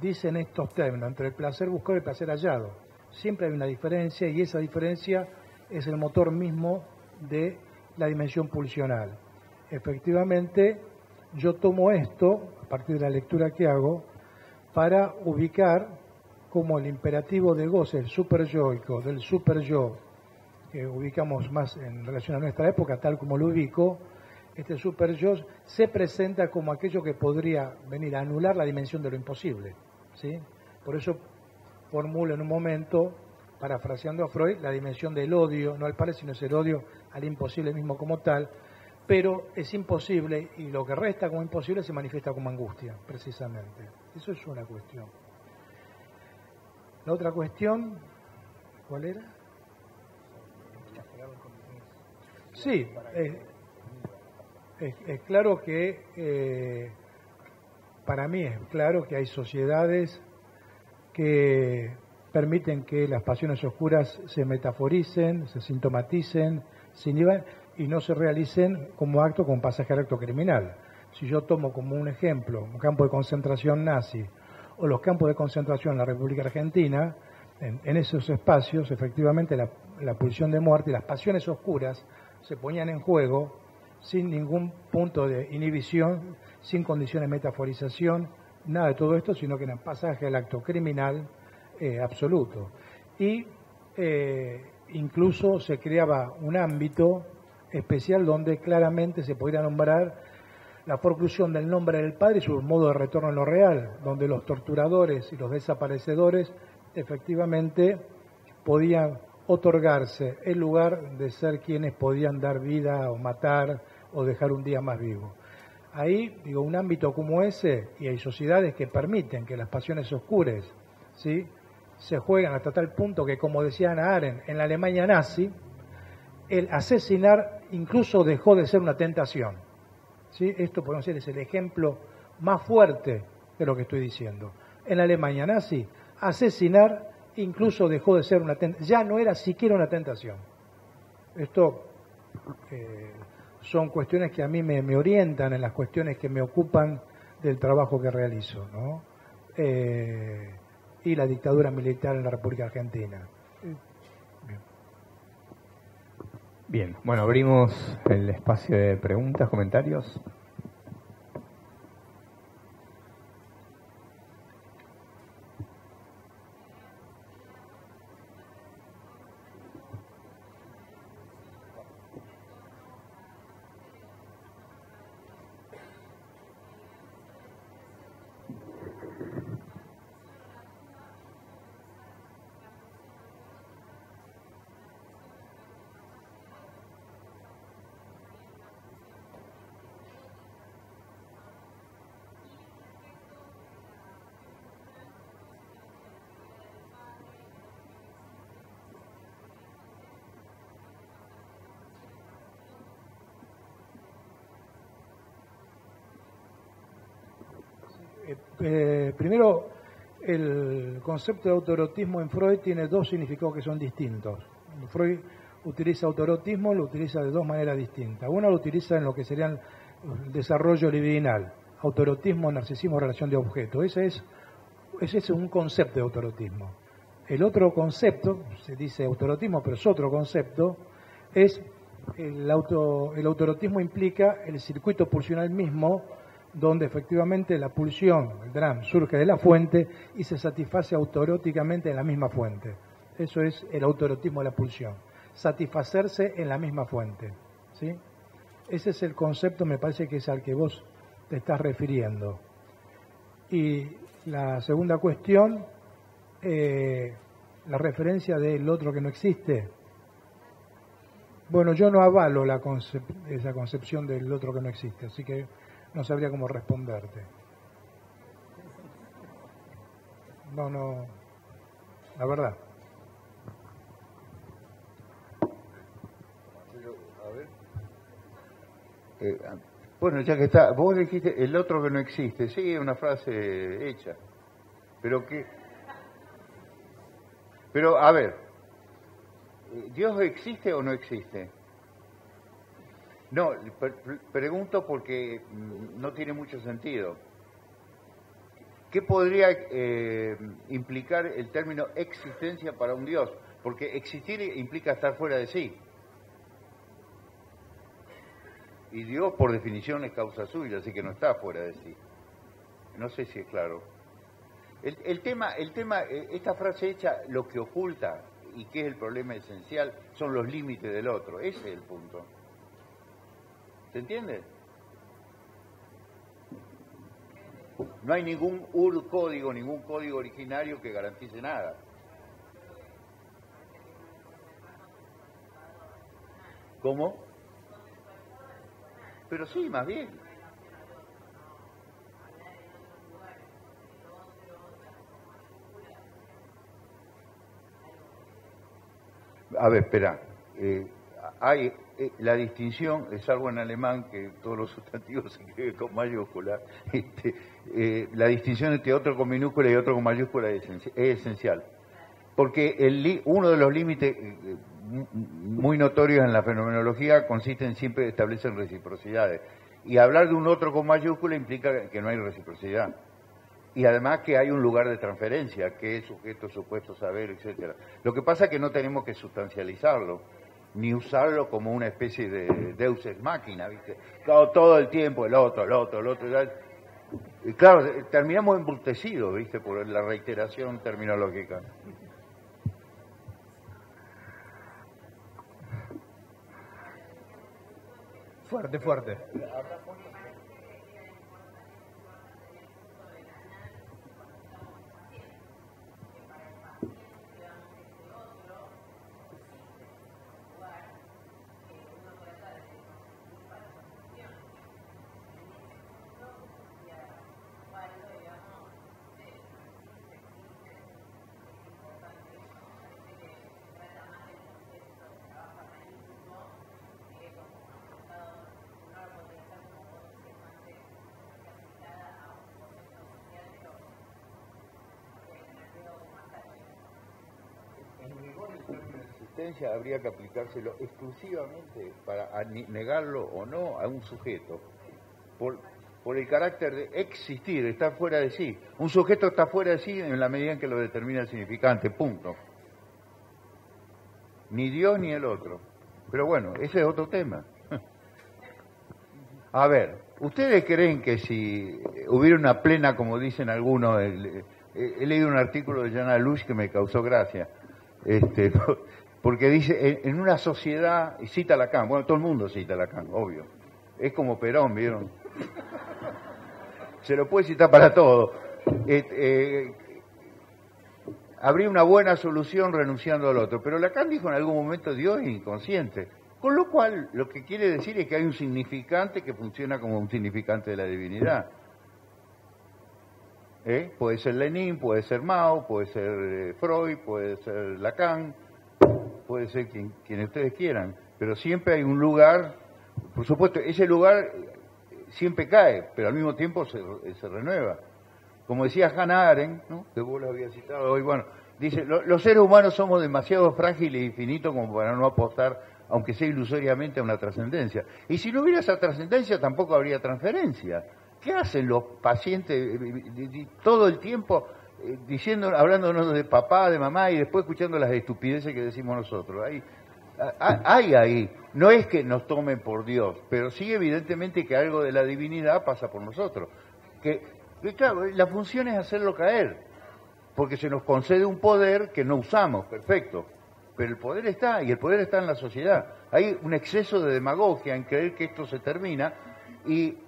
dicen estos términos, entre el placer buscado y el placer hallado. Siempre hay una diferencia y esa diferencia es el motor mismo de la dimensión pulsional. Efectivamente, yo tomo esto, a partir de la lectura que hago, para ubicar como el imperativo de goce, el superyoico, del superyo, que ubicamos más en relación a nuestra época, tal como lo ubico, este superyo se presenta como aquello que podría venir a anular la dimensión de lo imposible, ¿sí? Por eso formulo en un momento, parafraseando a Freud, la dimensión del odio, no al par, sino es el odio al imposible mismo como tal, pero es imposible y lo que resta como imposible se manifiesta como angustia, precisamente. Eso es una cuestión. La otra cuestión, ¿cuál era? Sí, es claro que, para mí es claro que hay sociedades que permiten que las pasiones oscuras se metaforicen, se sintomaticen, se inhiban y no se realicen como acto, como pasaje al acto criminal. Si yo tomo como un ejemplo un campo de concentración nazi o los campos de concentración en la República Argentina, en esos espacios efectivamente la pulsión de muerte y las pasiones oscuras se ponían en juego sin ningún punto de inhibición, sin condiciones de metaforización, nada de todo esto, sino que era un pasaje al acto criminal absoluto. Y incluso se creaba un ámbito especial donde claramente se podría nombrar la forclusión del nombre del padre y su modo de retorno en lo real, donde los torturadores y los desaparecedores efectivamente podían otorgarse el lugar de ser quienes podían dar vida o matar o dejar un día más vivo. Ahí, digo, un ámbito como ese, y hay sociedades que permiten que las pasiones oscuras, ¿sí?, se juegan hasta tal punto que, como decía Hannah Arendt, en la Alemania nazi, el asesinar incluso dejó de ser una tentación. ¿Sí? Esto, por decir, es el ejemplo más fuerte de lo que estoy diciendo. En la Alemania nazi, asesinar incluso dejó de ser una tentación, ya no era siquiera una tentación. Esto son cuestiones que a mí me orientan en las cuestiones que me ocupan del trabajo que realizo, ¿no? Y la dictadura militar en la República Argentina. Bien, bueno, abrimos el espacio de preguntas, comentarios. Primero, el concepto de autoerotismo en Freud tiene dos significados que son distintos. Freud utiliza autoerotismo, lo utiliza de dos maneras distintas. Uno lo utiliza en lo que sería el desarrollo libidinal, autoerotismo, narcisismo, relación de objeto. Ese es un concepto de autoerotismo. El otro concepto, se dice autoerotismo, pero es otro concepto, es el autoerotismo implica el circuito pulsional mismo, donde efectivamente la pulsión, el dram, surge de la fuente y se satisface autoeróticamente en la misma fuente. Eso es el autoerotismo de la pulsión, satisfacerse en la misma fuente, ¿sí? Ese es el concepto, me parece que es al que vos te estás refiriendo. Y la segunda cuestión, la referencia del otro que no existe. Bueno, yo no avalo esa concepción del otro que no existe, así que no sabría cómo responderte. No, la verdad. Pero, a ver. Bueno, ya que está, vos dijiste el otro que no existe, sí, una frase hecha. Pero que... Pero, a ver, ¿Dios existe o no existe? No, pregunto porque no tiene mucho sentido. ¿Qué podría implicar el término existencia para un Dios? Porque existir implica estar fuera de sí. Y Dios, por definición, es causa suya, así que no está fuera de sí. No sé si es claro. El tema, esta frase hecha, lo que oculta y que es el problema esencial, son los límites del otro. Ese es el punto. ¿Se entiende? No hay ningún urcódigo, ningún código originario que garantice nada. ¿Cómo? Pero sí, más bien. A ver, espera. Hay la distinción, salvo en alemán, que todos los sustantivos se escriben con mayúscula. La distinción entre otro con minúscula y otro con mayúscula es esencial. Porque uno de los límites muy notorios en la fenomenología consiste en siempre establecer reciprocidades. Y hablar de un otro con mayúscula implica que no hay reciprocidad. Y además que hay un lugar de transferencia, que es sujeto, supuesto, saber, etcétera. Lo que pasa es que no tenemos que sustancializarlo, ni usarlo como una especie de deus ex machina, ¿viste? Claro, todo el tiempo, el otro. Y claro, terminamos embrutecidos, ¿viste? Por la reiteración terminológica. Fuerte, fuerte. Habría que aplicárselo exclusivamente para negarlo o no a un sujeto por el carácter de existir, estar fuera de sí. Un sujeto está fuera de sí en la medida en que lo determina el significante, punto. Ni Dios ni el otro. Pero bueno, ese es otro tema. A ver, ¿ustedes creen que si hubiera una plena, como dicen algunos, he leído un artículo de Jana Luz que me causó gracia, porque dice, en una sociedad, cita Lacan, bueno, todo el mundo cita Lacan, obvio. Es como Perón, ¿vieron? Se lo puede citar para todo. Habría una buena solución renunciando al otro. Pero Lacan dijo en algún momento, Dios es inconsciente. Con lo cual, lo que quiere decir es que hay un significante que funciona como un significante de la divinidad. Puede ser Lenin, puede ser Mao, puede ser Freud, puede ser Lacan, puede ser quien ustedes quieran, pero siempre hay un lugar, por supuesto, ese lugar siempre cae, pero al mismo tiempo se renueva. Como decía Hannah Arendt, ¿no? Que vos lo habías citado hoy, bueno, dice, los seres humanos somos demasiado frágiles e infinitos como para no apostar, aunque sea ilusoriamente, a una trascendencia. Y si no hubiera esa trascendencia, tampoco habría transferencia. ¿Qué hacen los pacientes todo el tiempo? Hablándonos de papá, de mamá y después escuchando las estupideces que decimos nosotros. Hay ahí. No es que nos tomen por Dios, pero sí evidentemente que algo de la divinidad pasa por nosotros. Que claro, la función es hacerlo caer, porque se nos concede un poder que no usamos, perfecto. Pero el poder está, y el poder está en la sociedad. Hay un exceso de demagogia en creer que esto se termina y...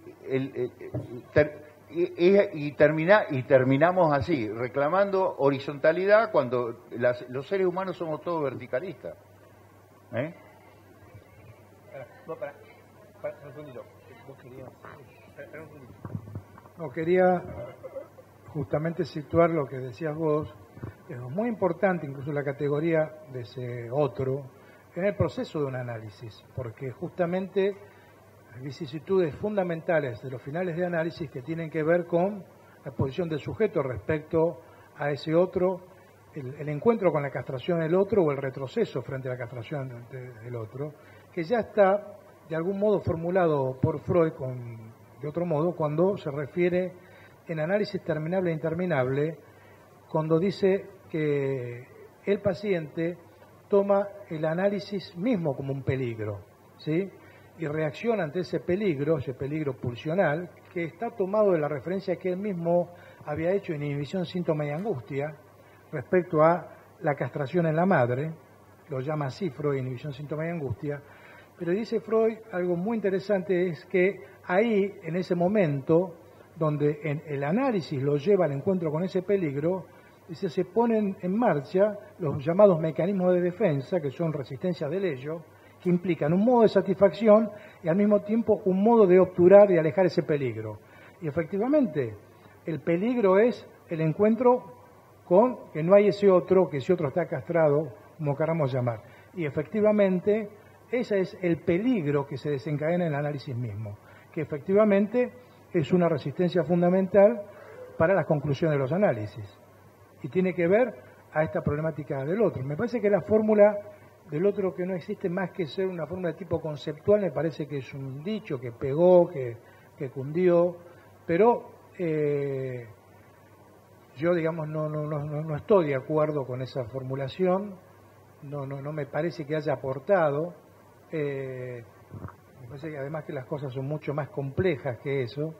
terminamos así, reclamando horizontalidad cuando los seres humanos somos todos verticalistas. No, quería justamente situar lo que decías vos, que es muy importante incluso la categoría de ese otro, en el proceso de un análisis, porque justamente... vicisitudes fundamentales de los finales de análisis que tienen que ver con la posición del sujeto respecto a ese otro, el encuentro con la castración del otro o el retroceso frente a la castración del otro, que ya está de algún modo formulado por Freud de otro modo cuando se refiere en Análisis terminable e interminable, cuando dice que el paciente toma el análisis mismo como un peligro, ¿sí? Y reacciona ante ese peligro pulsional, que está tomado de la referencia que él mismo había hecho en Inhibición, síntoma y angustia, respecto a la castración en la madre. Lo llama así Freud, Inhibición, síntoma y angustia. Pero dice Freud algo muy interesante, es que ahí, en ese momento, donde en el análisis lo lleva al encuentro con ese peligro, se ponen en marcha los llamados mecanismos de defensa, que son resistencias del ello, que implican un modo de satisfacción y al mismo tiempo un modo de obturar y alejar ese peligro. Y efectivamente, el peligro es el encuentro con que no hay ese otro, que ese otro está castrado, como queramos llamar. Y efectivamente, ese es el peligro que se desencadena en el análisis mismo, que efectivamente es una resistencia fundamental para las conclusiones de los análisis. Y tiene que ver a esta problemática del otro. Me parece que la fórmula del otro, que no existe más que ser una fórmula de tipo conceptual, me parece que es un dicho que pegó, que cundió, pero yo, digamos, no estoy de acuerdo con esa formulación, no me parece que haya aportado, me parece que además que las cosas son mucho más complejas que eso.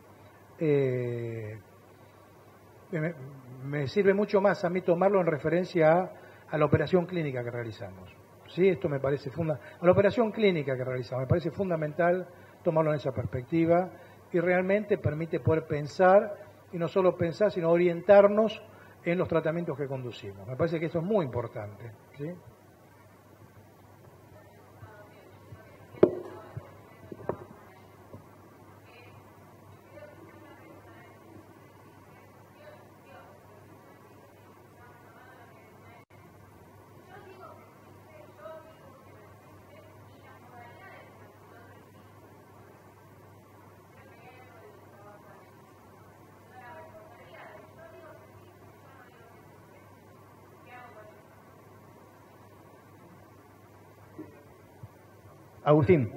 Me sirve mucho más a mí tomarlo en referencia a la operación clínica que realizamos. Sí, esto me parece fundamental. La operación clínica que realizamos, me parece fundamental tomarlo en esa perspectiva, y realmente permite poder pensar, y no solo pensar, sino orientarnos en los tratamientos que conducimos. Me parece que esto es muy importante, ¿sí? Agustín.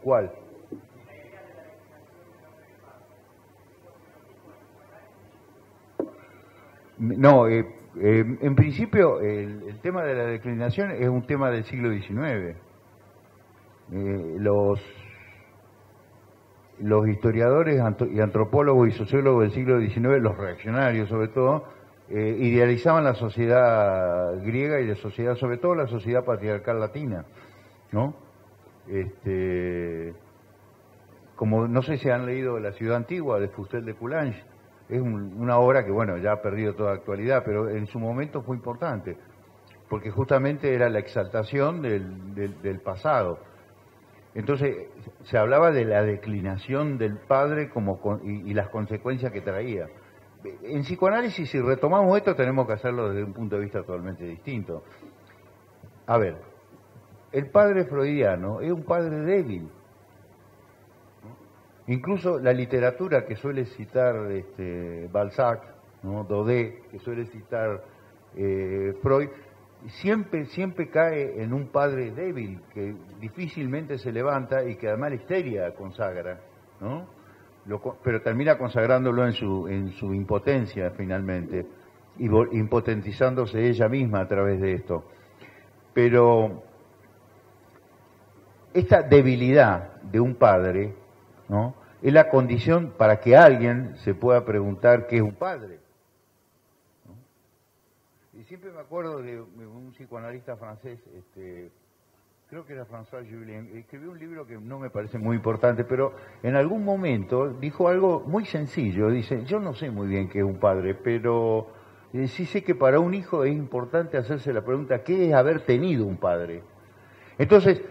¿Cuál? No, en principio el tema de la declinación es un tema del siglo XIX. Los historiadores y antropólogos y sociólogos del siglo XIX, los reaccionarios sobre todo, idealizaban la sociedad griega y la sociedad, sobre todo la sociedad patriarcal latina, ¿no? Como no sé si han leído La ciudad antigua de Fustel de Coulanges, es una obra que, bueno, ya ha perdido toda actualidad, pero en su momento fue importante, porque justamente era la exaltación del pasado. Entonces se hablaba de la declinación del padre y las consecuencias que traía. En psicoanálisis, si retomamos esto, tenemos que hacerlo desde un punto de vista totalmente distinto. A ver, el padre freudiano es un padre débil. Incluso la literatura que suele citar Balzac, ¿no? Daudet, que suele citar Freud, siempre cae en un padre débil que difícilmente se levanta y que además la histeria consagra, ¿no? Pero termina consagrándolo en su impotencia finalmente, y impotentizándose ella misma a través de esto. Pero esta debilidad de un padre, ¿no?, es la condición para que alguien se pueda preguntar qué es un padre, ¿no? Y siempre me acuerdo de un psicoanalista francés, creo que era François Julien, escribió un libro que no me parece muy importante, pero en algún momento dijo algo muy sencillo. Dice: yo no sé muy bien qué es un padre, pero sí sé que para un hijo es importante hacerse la pregunta ¿qué es haber tenido un padre? Entonces,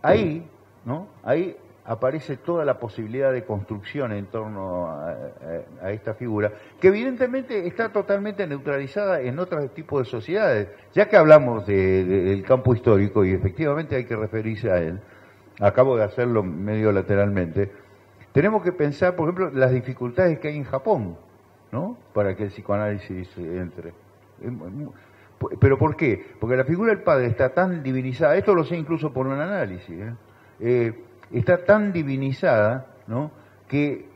ahí, ¿no?, ahí aparece toda la posibilidad de construcción en torno a esta figura, que evidentemente está totalmente neutralizada en otros tipos de sociedades. Ya que hablamos del campo histórico, y efectivamente hay que referirse a él, acabo de hacerlo medio lateralmente, tenemos que pensar, por ejemplo, las dificultades que hay en Japón, ¿no?, para que el psicoanálisis entre. ¿Pero por qué? Porque la figura del padre está tan divinizada, esto lo sé incluso por un análisis, está tan divinizada, ¿no?, que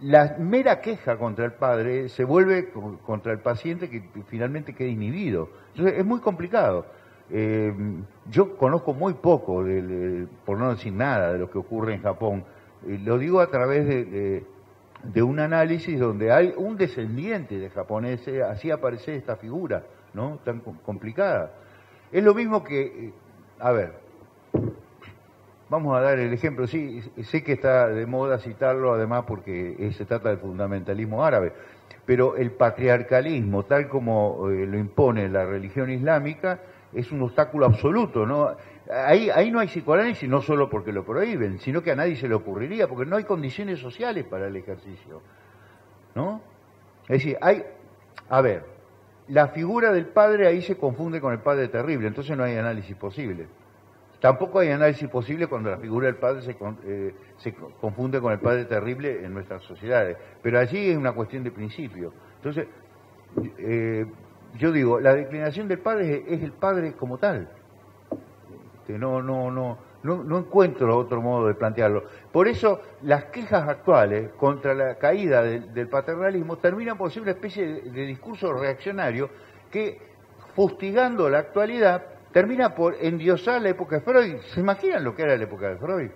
la mera queja contra el padre se vuelve contra el paciente, que finalmente queda inhibido. Entonces es muy complicado. Yo conozco muy poco, por no decir nada, de lo que ocurre en Japón. Lo digo a través de un análisis donde hay un descendiente de japoneses, así aparece esta figura, ¿no?, tan complicada. Es lo mismo que, a ver, vamos a dar el ejemplo, sí, sé que está de moda citarlo además porque se trata del fundamentalismo árabe, pero el patriarcalismo, tal como lo impone la religión islámica, es un obstáculo absoluto, ¿no? Ahí no hay psicoanálisis, no solo porque lo prohíben, sino que a nadie se le ocurriría, porque no hay condiciones sociales para el ejercicio, ¿no? Es decir, a ver, la figura del padre ahí se confunde con el padre terrible, entonces no hay análisis posible. Tampoco hay análisis posible cuando la figura del padre se confunde con el padre terrible en nuestras sociedades. Pero allí es una cuestión de principio. Entonces, yo digo, la declinación del padre es el padre como tal. No encuentro otro modo de plantearlo. Por eso, las quejas actuales contra la caída del paternalismo terminan por ser una especie de discurso reaccionario que, fustigando la actualidad, termina por endiosar la época de Freud. ¿Se imaginan lo que era la época de Freud?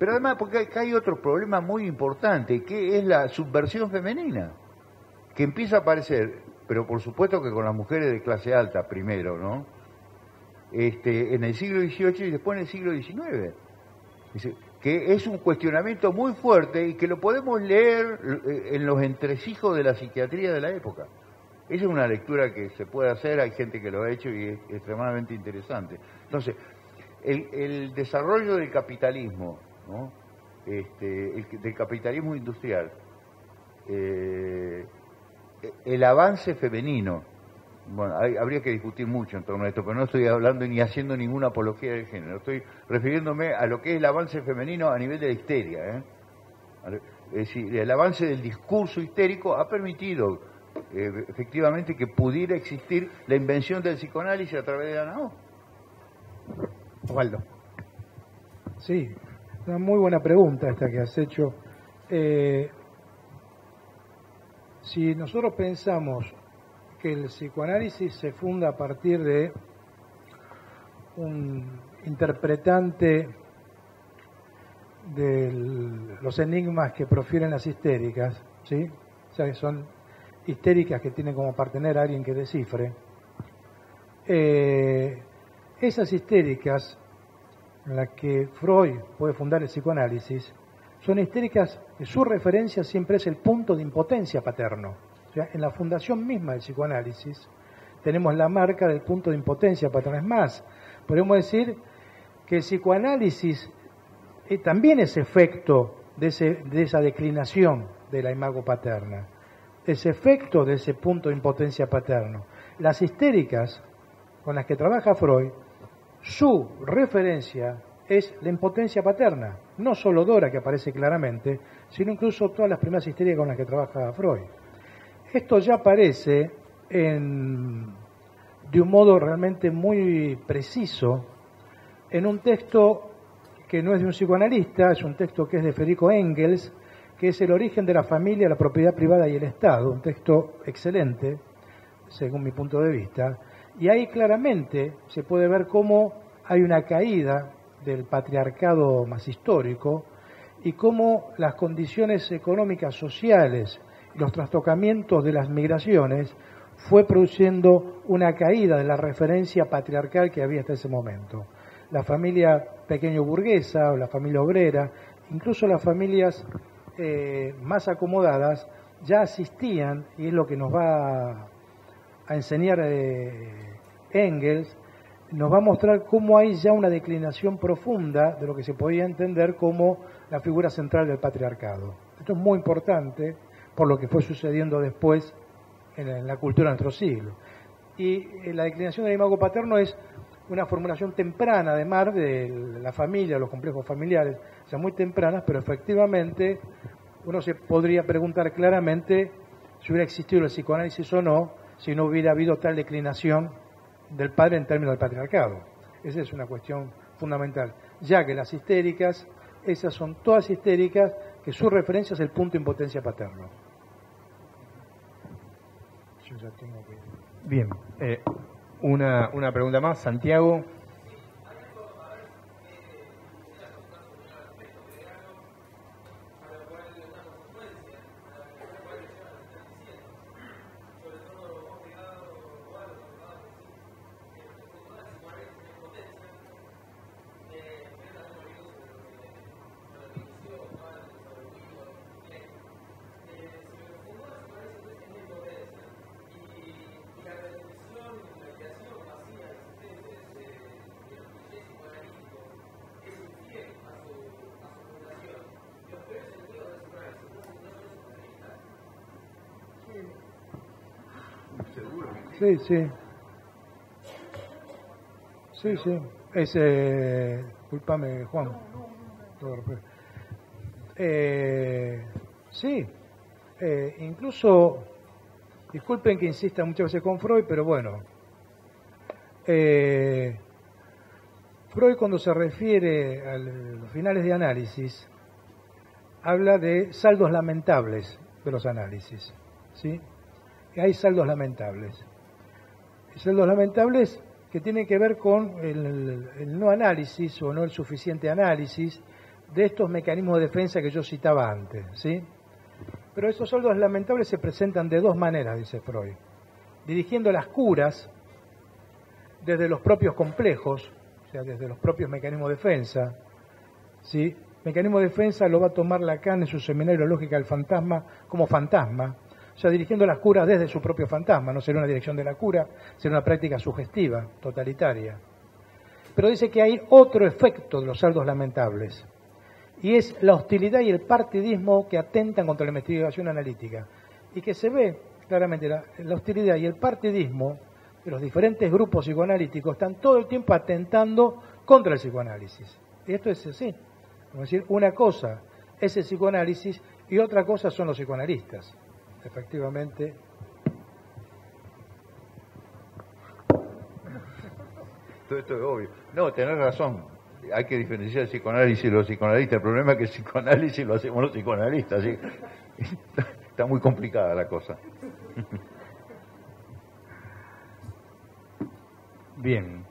Pero además, porque acá hay otro problema muy importante, que es la subversión femenina, que empieza a aparecer, pero por supuesto que con las mujeres de clase alta primero, ¿no?, en el siglo XVIII y después en el siglo XIX. Que es un cuestionamiento muy fuerte y que lo podemos leer en los entresijos de la psiquiatría de la época. Esa es una lectura que se puede hacer, hay gente que lo ha hecho y es extremadamente interesante. Entonces, el desarrollo del capitalismo, ¿no?, del capitalismo industrial, el avance femenino, bueno, habría que discutir mucho en torno a esto, pero no estoy hablando ni haciendo ninguna apología del género, estoy refiriéndome a lo que es el avance femenino a nivel de la histeria, ¿eh? Es decir, el avance del discurso histérico ha permitido efectivamente que pudiera existir la invención del psicoanálisis a través de la NAO. Osvaldo. Sí, una muy buena pregunta esta que has hecho. Si nosotros pensamos que el psicoanálisis se funda a partir de un interpretante de los enigmas que profieren las histéricas, ¿sí?, o sea, que son histéricas que tienen como partener a alguien que descifre, esas histéricas en las que Freud puede fundar el psicoanálisis son histéricas que su referencia siempre es el punto de impotencia paterno. O sea, en la fundación misma del psicoanálisis tenemos la marca del punto de impotencia paterno. Es más, podemos decir que el psicoanálisis también es efecto de esa declinación de la imago paterna, ese efecto de ese punto de impotencia paterno. Las histéricas con las que trabaja Freud, su referencia es la impotencia paterna, no solo Dora, que aparece claramente, sino incluso todas las primeras histéricas con las que trabaja Freud. Esto ya aparece de un modo realmente muy preciso en un texto que no es de un psicoanalista, es un texto que es de Federico Engels, que es El origen de la familia, la propiedad privada y el Estado, un texto excelente, según mi punto de vista, y ahí claramente se puede ver cómo hay una caída del patriarcado más histórico y cómo las condiciones económicas, sociales, los trastocamientos de las migraciones fue produciendo una caída de la referencia patriarcal que había hasta ese momento. La familia pequeño burguesa o la familia obrera, incluso las familias más acomodadas ya asistían, y es lo que nos va a enseñar Engels, nos va a mostrar cómo hay ya una declinación profunda de lo que se podía entender como la figura central del patriarcado. Esto es muy importante por lo que fue sucediendo después en la cultura de nuestro siglo. Y la declinación del imago paterno es una formulación temprana, además, de la familia, los complejos familiares, o sea, muy tempranas, pero efectivamente uno se podría preguntar claramente si hubiera existido el psicoanálisis o no, si no hubiera habido tal declinación del padre en términos del patriarcado. Esa es una cuestión fundamental, ya que las histéricas, esas son todas histéricas, que su referencia es el punto de impotencia paterno. Yo ya tengo que... Bien, una pregunta más, Santiago. Sí, sí. Sí, sí. Disculpame, Juan. Sí. Incluso, disculpen que insista muchas veces con Freud, pero bueno. Freud, cuando se refiere a los finales de análisis, habla de saldos lamentables de los análisis. ¿Sí? Hay saldos lamentables. Los lamentables que tienen que ver con el no análisis o no el suficiente análisis de estos mecanismos de defensa que yo citaba antes, ¿sí? Pero esos saldos lamentables se presentan de dos maneras, dice Freud, dirigiendo las curas desde los propios complejos, o sea, desde los propios mecanismos de defensa, ¿sí? Mecanismo de defensa lo va a tomar Lacan en su seminario Lógica del Fantasma como fantasma. O sea, dirigiendo las curas desde su propio fantasma, no sería una dirección de la cura, sería una práctica sugestiva, totalitaria. Pero dice que hay otro efecto de los saldos lamentables, y es la hostilidad y el partidismo que atentan contra la investigación analítica, y que se ve claramente la hostilidad y el partidismo de los diferentes grupos psicoanalíticos están todo el tiempo atentando contra el psicoanálisis. Y esto es así, es decir, una cosa es el psicoanálisis y otra cosa son los psicoanalistas. Efectivamente. Todo esto es obvio. No, tenés razón. Hay que diferenciar el psicoanálisis y los psicoanalistas. El problema es que el psicoanálisis lo hacemos los psicoanalistas. ¿Sí? Está muy complicada la cosa. Bien.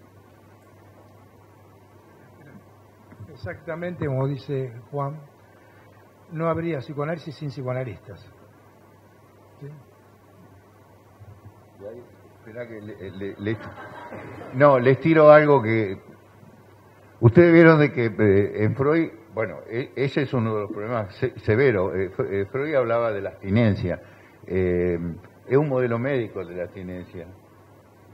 Exactamente como dice Juan, no habría psicoanálisis sin psicoanalistas. ¿Sí? Esperá que les tiro algo que ustedes vieron de que en Freud, bueno, ese es uno de los problemas severos. Freud hablaba de la abstinencia, es un modelo médico de la abstinencia.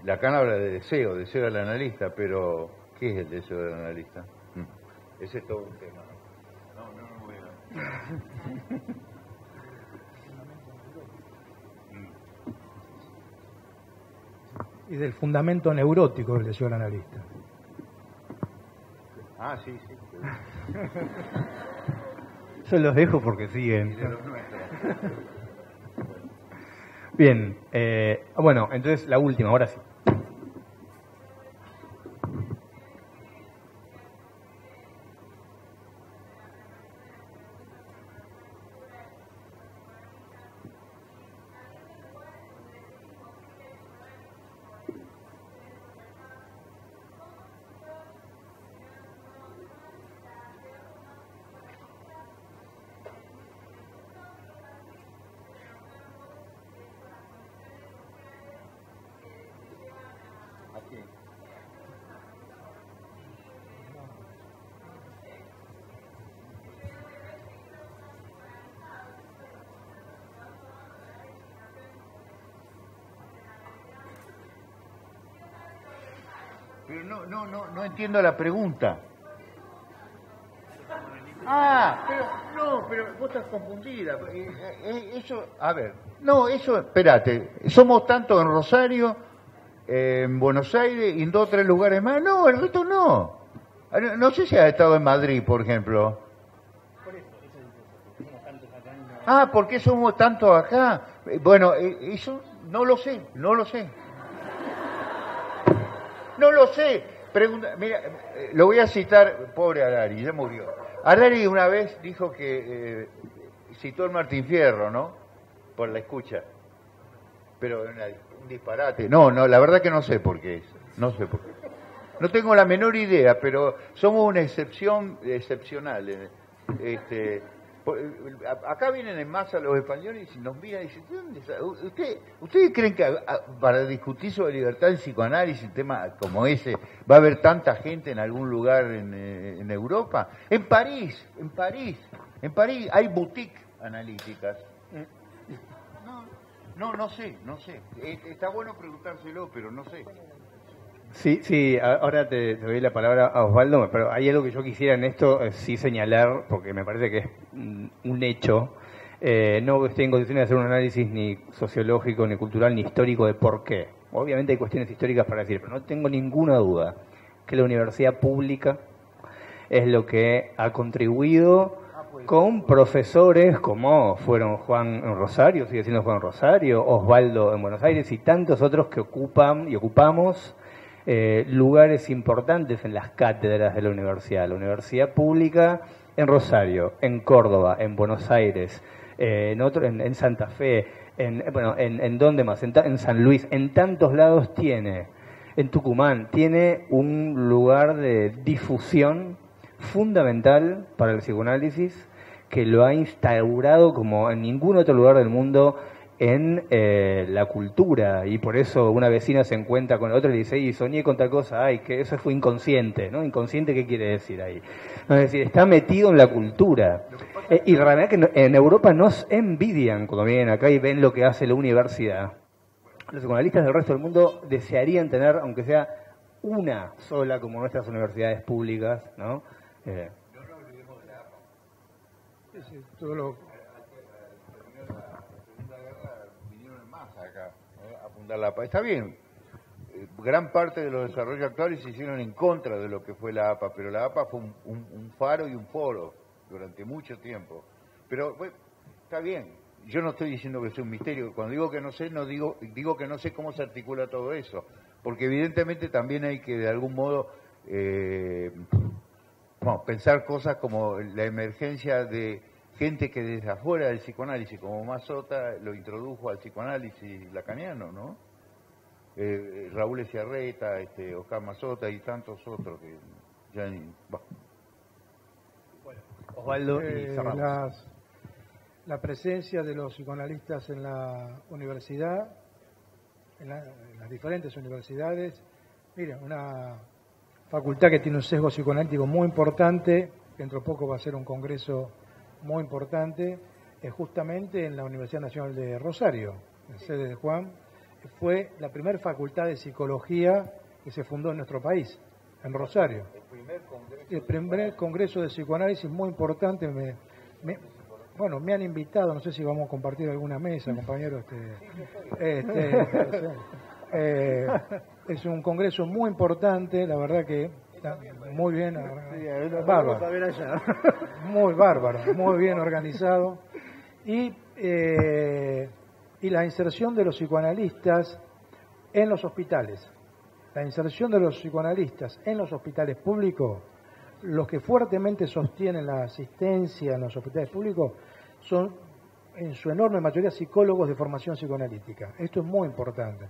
Lacan habla de deseo del analista, pero ¿qué es el deseo del analista? Ese es todo un tema. No voy a... y del fundamento neurótico del deseo del analista. Ah, sí, sí. Yo los dejo porque siguen. Bien, bueno, entonces la última, ahora sí. Pero no entiendo la pregunta. Ah, pero no, pero vos estás confundida. Eso, a ver, no, eso, espérate. Somos tantos en Rosario, en Buenos Aires y en dos o tres lugares más. No, el resto no. No sé si has estado en Madrid, por ejemplo. Por eso, somos tantos acá. Ah, ¿por qué somos tantos acá? Bueno, eso no lo sé, no lo sé. No lo sé. Pregunta, mira, lo voy a citar, pobre Adari, ya murió. Adari una vez dijo que citó al Martín Fierro, ¿no? Por la escucha. Pero un disparate. No, la verdad que no sé por qué es. No sé por qué. No tengo la menor idea, pero somos una excepción excepcional. Acá vienen en masa los españoles y nos miran y dicen, ¿ustedes creen que para discutir sobre libertad del psicoanálisis, tema como ese, va a haber tanta gente en algún lugar en Europa? En París hay boutiques analíticas. No sé. Está bueno preguntárselo, pero no sé. Sí, ahora te doy la palabra a Osvaldo, pero hay algo que yo quisiera en esto sí señalar, porque me parece que es un hecho. No estoy en condiciones de hacer un análisis ni sociológico, ni cultural, ni histórico de por qué. Obviamente hay cuestiones históricas para decir, pero no tengo ninguna duda que la universidad pública es lo que ha contribuido con profesores como fueron Juan Rosario, sigue siendo Juan Rosario, Osvaldo en Buenos Aires y tantos otros que ocupan y ocupamos lugares importantes en las cátedras de la universidad. La universidad pública en Rosario, en Córdoba, en Buenos Aires, en Santa Fe, ¿en dónde más? En San Luis, en tantos lados tiene, en Tucumán, tiene un lugar de difusión fundamental para el psicoanálisis que lo ha instaurado como en ningún otro lugar del mundo en la cultura, y por eso una vecina se encuentra con la otra y le dice, y soñé con tal cosa, ay, que eso fue inconsciente, ¿no? Inconsciente, ¿qué quiere decir ahí? No, es decir, está metido en la cultura. Y la verdad que en Europa nos envidian cuando vienen acá y ven lo que hace la universidad. Los psicoanalistas del resto del mundo desearían tener, aunque sea una sola, como nuestras universidades públicas, ¿no? No nos olvidemos de la APA. Sí, todo lo... La APA. Está bien, gran parte de los desarrollos actuales se hicieron en contra de lo que fue la APA, pero la APA fue un faro y un foro durante mucho tiempo. Pero bueno, está bien, yo no estoy diciendo que sea un misterio, cuando digo que no sé, digo que no sé cómo se articula todo eso, porque evidentemente también hay que de algún modo pensar cosas como la emergencia de gente que desde afuera del psicoanálisis, como Mazota, lo introdujo al psicoanálisis lacaniano, ¿no? Raúl Eciarreta, Oscar Mazota y tantos otros que ya... Bueno, Osvaldo y cerramos. La presencia de los psicoanalistas en la universidad, en las diferentes universidades, mira, una facultad que tiene un sesgo psicoanalítico muy importante, que dentro de poco va a ser un congreso muy importante, justamente en la Universidad Nacional de Rosario, en sede de Juan, fue la primera facultad de psicología que se fundó en nuestro país, en Rosario. El primer congreso de psicoanálisis muy importante. Bueno, me han invitado, no sé si vamos a compartir alguna mesa, compañero. Es un congreso muy importante, la verdad que... Muy bien, bárbaro, muy bien organizado. Y la inserción de los psicoanalistas en los hospitales, la inserción de los psicoanalistas en los hospitales públicos, los que fuertemente sostienen la asistencia en los hospitales públicos son en su enorme mayoría psicólogos de formación psicoanalítica. Esto es muy importante.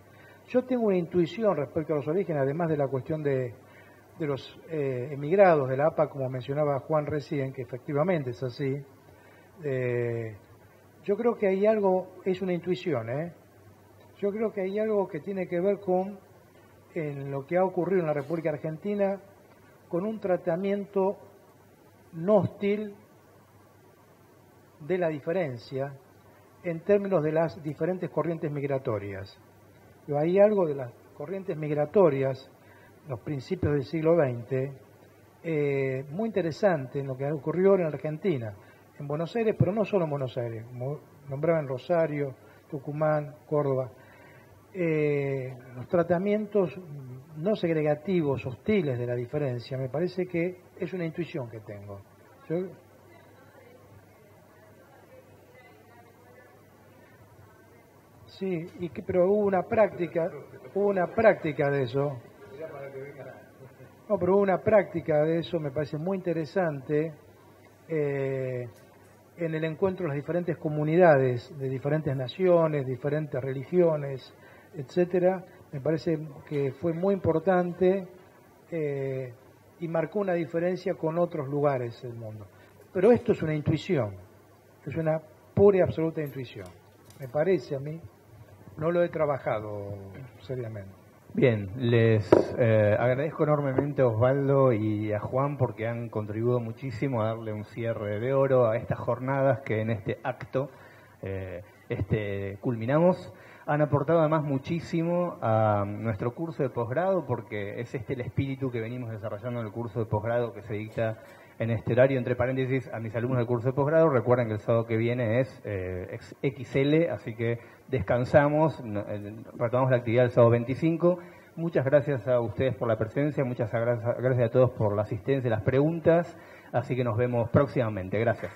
Yo tengo una intuición respecto a los orígenes, además de la cuestión de los emigrados de la APA, como mencionaba Juan recién, que efectivamente es así. Yo creo que hay algo, es una intuición, yo creo que hay algo que tiene que ver con lo que ha ocurrido en la República Argentina, con un tratamiento no hostil de la diferencia en términos de las diferentes corrientes migratorias. Hay algo de las corrientes migratorias los principios del siglo XX, muy interesante en lo que ocurrió en Argentina, en Buenos Aires, pero no solo en Buenos Aires, como nombraban Rosario, Tucumán, Córdoba. Los tratamientos no segregativos, hostiles de la diferencia, me parece que es una intuición que tengo. Yo... Sí, y que, pero hubo una práctica de eso. No, pero hubo una práctica de eso, me parece muy interesante, en el encuentro de las diferentes comunidades, de diferentes naciones, diferentes religiones, etcétera. Me parece que fue muy importante y marcó una diferencia con otros lugares del mundo. Pero esto es una intuición, es una pura y absoluta intuición. Me parece a mí, no lo he trabajado seriamente. Bien, les agradezco enormemente a Osvaldo y a Juan porque han contribuido muchísimo a darle un cierre de oro a estas jornadas que en este acto culminamos. Han aportado además muchísimo a nuestro curso de posgrado, porque es el espíritu que venimos desarrollando en el curso de posgrado que se dicta en este horario. Entre paréntesis, a mis alumnos del curso de posgrado, recuerden que el sábado que viene es XL, así que descansamos, retomamos la actividad el sábado 25. Muchas gracias a ustedes por la presencia, muchas gracias a todos por la asistencia y las preguntas, así que nos vemos próximamente. Gracias.